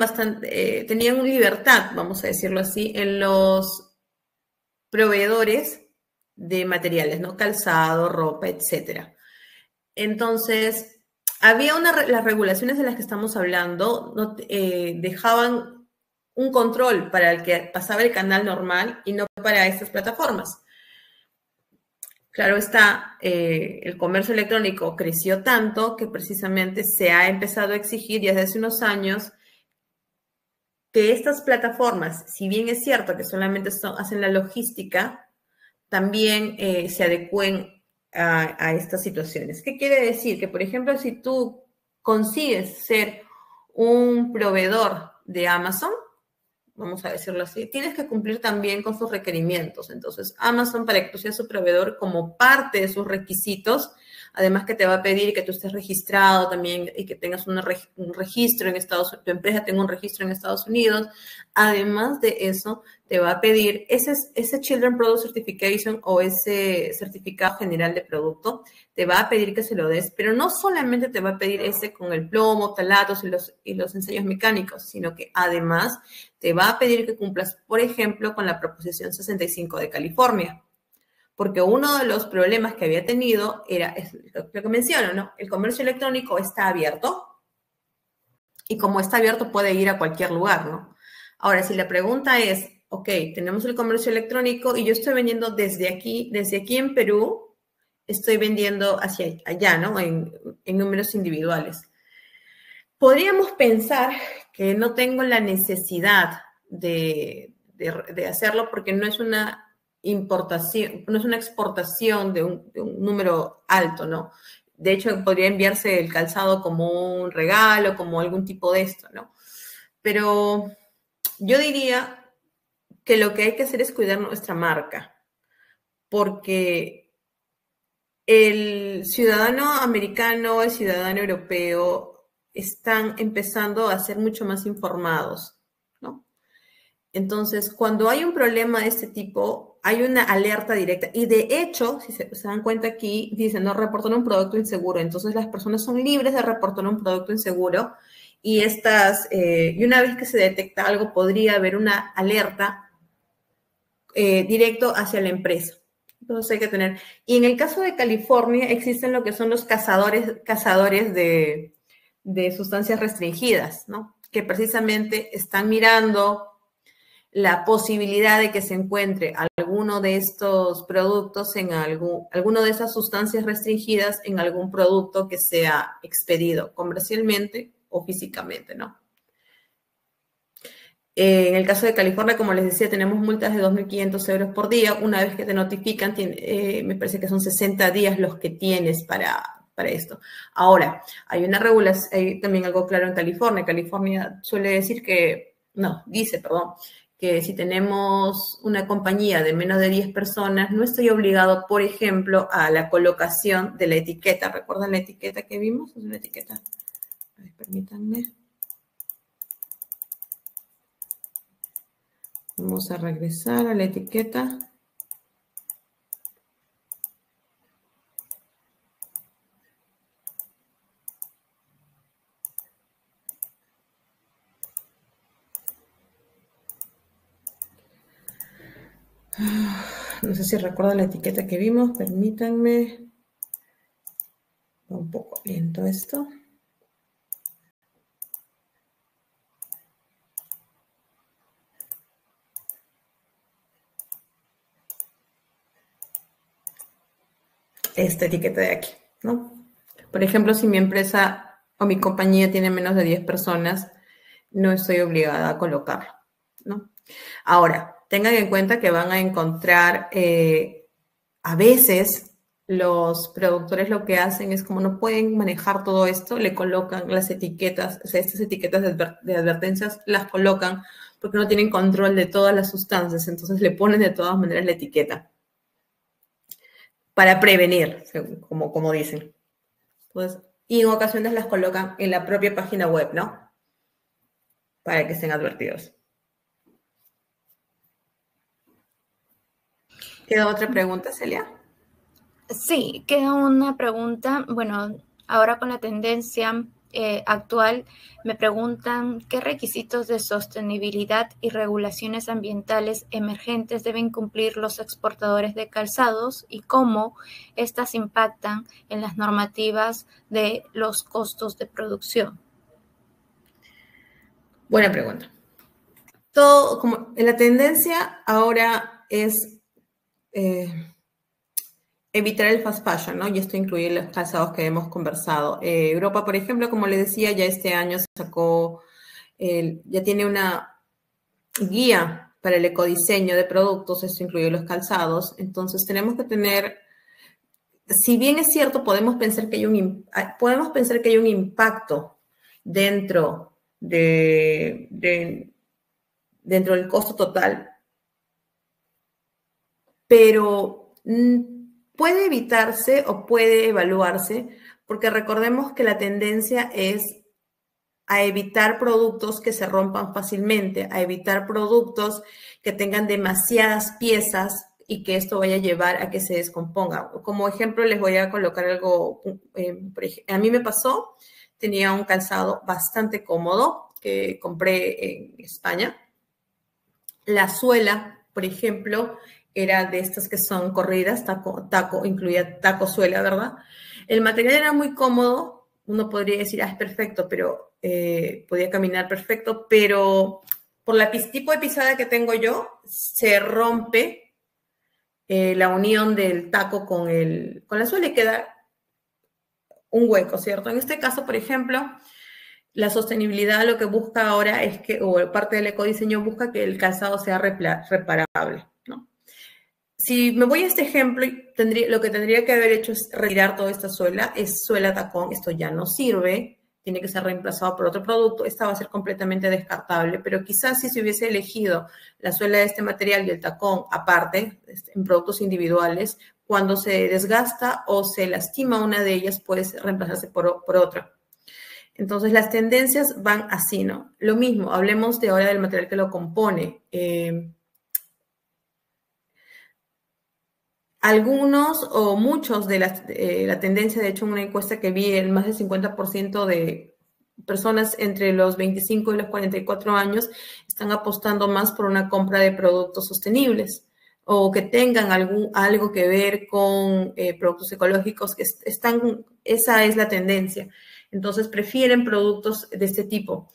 libertad, vamos a decirlo así, en los proveedores de materiales, ¿no? Calzado, ropa, etc. Entonces, había las regulaciones de las que estamos hablando, ¿no? Dejaban un control para el que pasaba el canal normal y no para estas plataformas. Claro está, el comercio electrónico creció tanto que precisamente se ha empezado a exigir ya desde hace unos años que estas plataformas, si bien es cierto que solamente hacen la logística, también se adecúen a estas situaciones. ¿Qué quiere decir? Que, por ejemplo, si tú consigues ser un proveedor de Amazon, vamos a decirlo así, tienes que cumplir también con sus requerimientos. Entonces, Amazon, para que tú seas su proveedor, como parte de sus requisitos, además que te va a pedir que tú estés registrado también y que tengas un registro en Estados Unidos, tu empresa tenga un registro en Estados Unidos. Además de eso, te va a pedir ese Children Product Certification o ese certificado general de producto, te va a pedir que se lo des, pero no solamente te va a pedir ese con el plomo, talatos y los ensayos mecánicos, sino que además te va a pedir que cumplas, por ejemplo, con la Proposición 65 de California. Porque uno de los problemas que había tenido era lo que menciono, ¿no? El comercio electrónico está abierto y como está abierto puede ir a cualquier lugar, ¿no? Ahora, si la pregunta es, ok, tenemos el comercio electrónico y yo estoy vendiendo desde aquí en Perú, estoy vendiendo hacia allá, ¿no? En números individuales. Podríamos pensar que no tengo la necesidad de hacerlo porque no es una importación, no es una exportación de un número alto, ¿no? De hecho, podría enviarse el calzado como un regalo, como algún tipo de esto, ¿no? Pero yo diría que lo que hay que hacer es cuidar nuestra marca, porque el ciudadano americano, el ciudadano europeo están empezando a ser mucho más informados, ¿no? Entonces, cuando hay un problema de este tipo, hay una alerta directa. Y de hecho, si se dan cuenta aquí, dicen, no reportan un producto inseguro. Entonces, las personas son libres de reportar un producto inseguro. Y una vez que se detecta algo, podría haber una alerta directo hacia la empresa. Entonces, hay que tener. Y en el caso de California, existen lo que son los cazadores de sustancias restringidas, ¿no? Que precisamente están mirando la posibilidad de que se encuentre alguno de estos productos en alguno de esas sustancias restringidas en algún producto que sea expedido comercialmente o físicamente, ¿no? En el caso de California, como les decía, tenemos multas de 2.500 euros por día. Una vez que te notifican, me parece que son 60 días los que tienes para esto. Ahora, hay una regulación, hay también algo claro en California. California suele decir dice, que si tenemos una compañía de menos de 10 personas, no estoy obligado, por ejemplo, a la colocación de la etiqueta. ¿Recuerdan la etiqueta que vimos? Es una etiqueta. A ver, permítanme. Vamos a regresar a la etiqueta. No sé si recuerdan la etiqueta que vimos. Permítanme. Va un poco lento esto. Esta etiqueta de aquí, ¿no? Por ejemplo, si mi empresa o mi compañía tiene menos de 10 personas, no estoy obligada a colocarlo, ¿no? Ahora, tengan en cuenta que van a encontrar, a veces los productores lo que hacen es, como no pueden manejar todo esto, le colocan las etiquetas, o sea, estas etiquetas de advertencias las colocan porque no tienen control de todas las sustancias, entonces le ponen de todas maneras la etiqueta. Para prevenir, como dicen. Pues, y en ocasiones las colocan en la propia página web, ¿no? Para que estén advertidos. ¿Queda otra pregunta, Celia? Sí, queda una pregunta. Bueno, ahora con la tendencia actual, me preguntan qué requisitos de sostenibilidad y regulaciones ambientales emergentes deben cumplir los exportadores de calzados y cómo estas impactan en las normativas de los costos de producción. Buena pregunta. Todo, como la tendencia ahora es evitar el fast fashion, ¿no? Y esto incluye los calzados que hemos conversado. Europa, por ejemplo, como les decía, ya este año sacó, ya tiene una guía para el ecodiseño de productos, esto incluye los calzados. Entonces tenemos que tener, si bien es cierto, podemos pensar que hay un impacto dentro del costo total, pero puede evitarse o puede evaluarse, porque recordemos que la tendencia es a evitar productos que se rompan fácilmente, a evitar productos que tengan demasiadas piezas y que esto vaya a llevar a que se descomponga. Como ejemplo, les voy a colocar algo, a mí me pasó, tenía un calzado bastante cómodo que compré en España. La suela, por ejemplo, era de estas que son corridas, incluía taco-suela, ¿verdad? El material era muy cómodo, uno podría decir, es perfecto, pero podía caminar perfecto, pero por el tipo de pisada que tengo yo, se rompe la unión del taco con la suela y queda un hueco, ¿cierto? En este caso, por ejemplo, la sostenibilidad lo que busca ahora es que, o parte del ecodiseño busca que el calzado sea reparable. Si me voy a este ejemplo, lo que tendría que haber hecho es retirar toda esta suela, es suela tacón, esto ya no sirve, tiene que ser reemplazado por otro producto, esta va a ser completamente descartable, pero quizás si se hubiese elegido la suela de este material y el tacón aparte, en productos individuales, cuando se desgasta o se lastima una de ellas, puede reemplazarse por otra. Entonces, las tendencias van así, ¿no? Lo mismo, hablemos de ahora del material que lo compone. Algunos o muchos de la tendencia, de hecho, en una encuesta que vi, el más del 50% de personas entre los 25 y los 44 años están apostando más por una compra de productos sostenibles o que tengan algo que ver con productos ecológicos. Esa es la tendencia. Entonces, prefieren productos de este tipo.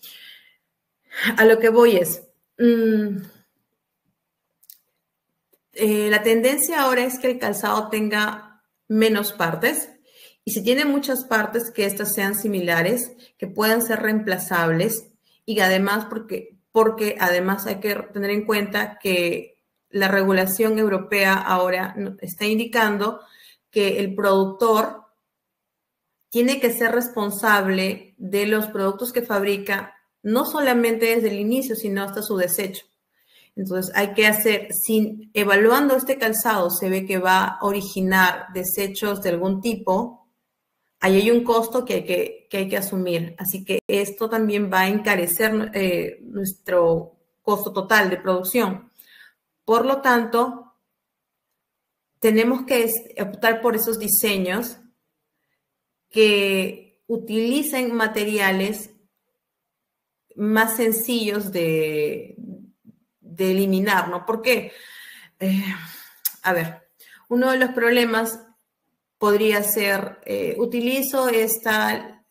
A lo que voy es... la tendencia ahora es que el calzado tenga menos partes y si tiene muchas partes que estas sean similares, que puedan ser reemplazables y además porque además hay que tener en cuenta que la regulación europea ahora está indicando que el productor tiene que ser responsable de los productos que fabrica, no solamente desde el inicio, sino hasta su desecho. Entonces, hay que hacer, evaluando este calzado, se ve que va a originar desechos de algún tipo, ahí hay un costo que hay que asumir. Así que esto también va a encarecer nuestro costo total de producción. Por lo tanto, tenemos que optar por esos diseños que utilicen materiales más sencillos de eliminar, ¿no? ¿Por qué? a ver, uno de los problemas podría ser, utilizo esta,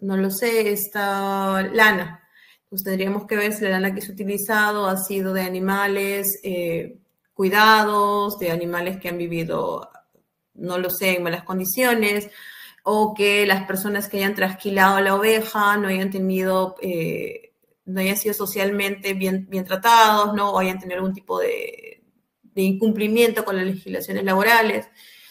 no lo sé, esta lana. Entonces tendríamos que ver si la lana que se ha utilizado ha sido de animales cuidados, de animales que han vivido, no lo sé, en malas condiciones, o que las personas que hayan trasquilado la oveja no hayan tenido, no hayan sido socialmente bien tratados, ¿no? O hayan tenido algún tipo de incumplimiento con las legislaciones laborales.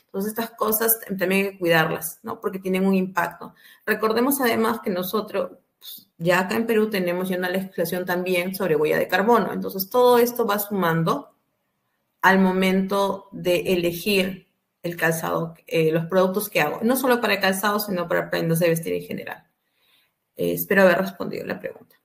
Entonces, estas cosas también hay que cuidarlas, ¿no? Porque tienen un impacto. Recordemos además que nosotros, pues, ya acá en Perú tenemos ya una legislación también sobre huella de carbono. Entonces, todo esto va sumando al momento de elegir el calzado, los productos que hago. No solo para calzado, sino para prendas de vestir en general. Espero haber respondido la pregunta.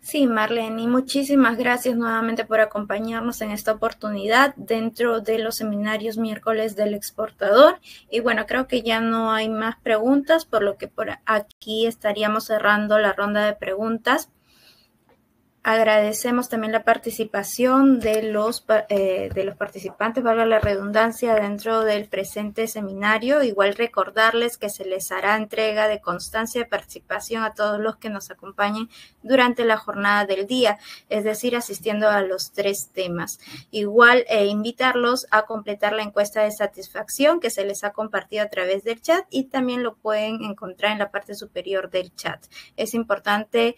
Sí, Marleny, muchísimas gracias nuevamente por acompañarnos en esta oportunidad dentro de los seminarios miércoles del exportador. Y bueno, creo que ya no hay más preguntas, por lo que por aquí estaríamos cerrando la ronda de preguntas. Agradecemos también la participación de los participantes, valga la redundancia, dentro del presente seminario. Igual recordarles que se les hará entrega de constancia de participación a todos los que nos acompañen durante la jornada del día, es decir, asistiendo a los 3 temas. Igual invitarlos a completar la encuesta de satisfacción que se les ha compartido a través del chat y también lo pueden encontrar en la parte superior del chat. Es importante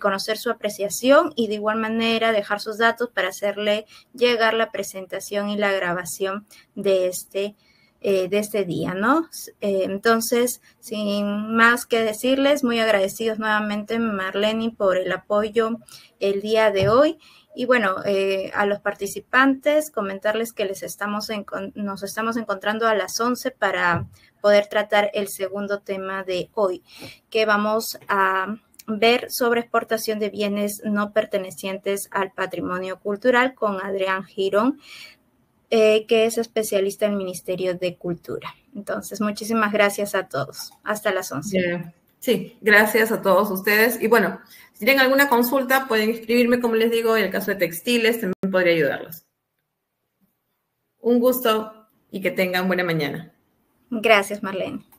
conocer su apreciación y de igual manera dejar sus datos para hacerle llegar la presentación y la grabación de este día, ¿no? Entonces, sin más que decirles, muy agradecidos nuevamente, Marleny, por el apoyo el día de hoy. Y bueno, a los participantes, comentarles que nos estamos encontrando a las 11 para poder tratar el segundo tema de hoy, que vamos a ver sobre exportación de bienes no pertenecientes al patrimonio cultural con Adrián Girón, que es especialista del Ministerio de Cultura. Entonces, muchísimas gracias a todos. Hasta las 11. Sí, gracias a todos ustedes. Y bueno, si tienen alguna consulta, pueden escribirme, como les digo, en el caso de textiles, también podría ayudarlos. Un gusto y que tengan buena mañana. Gracias, Marleny.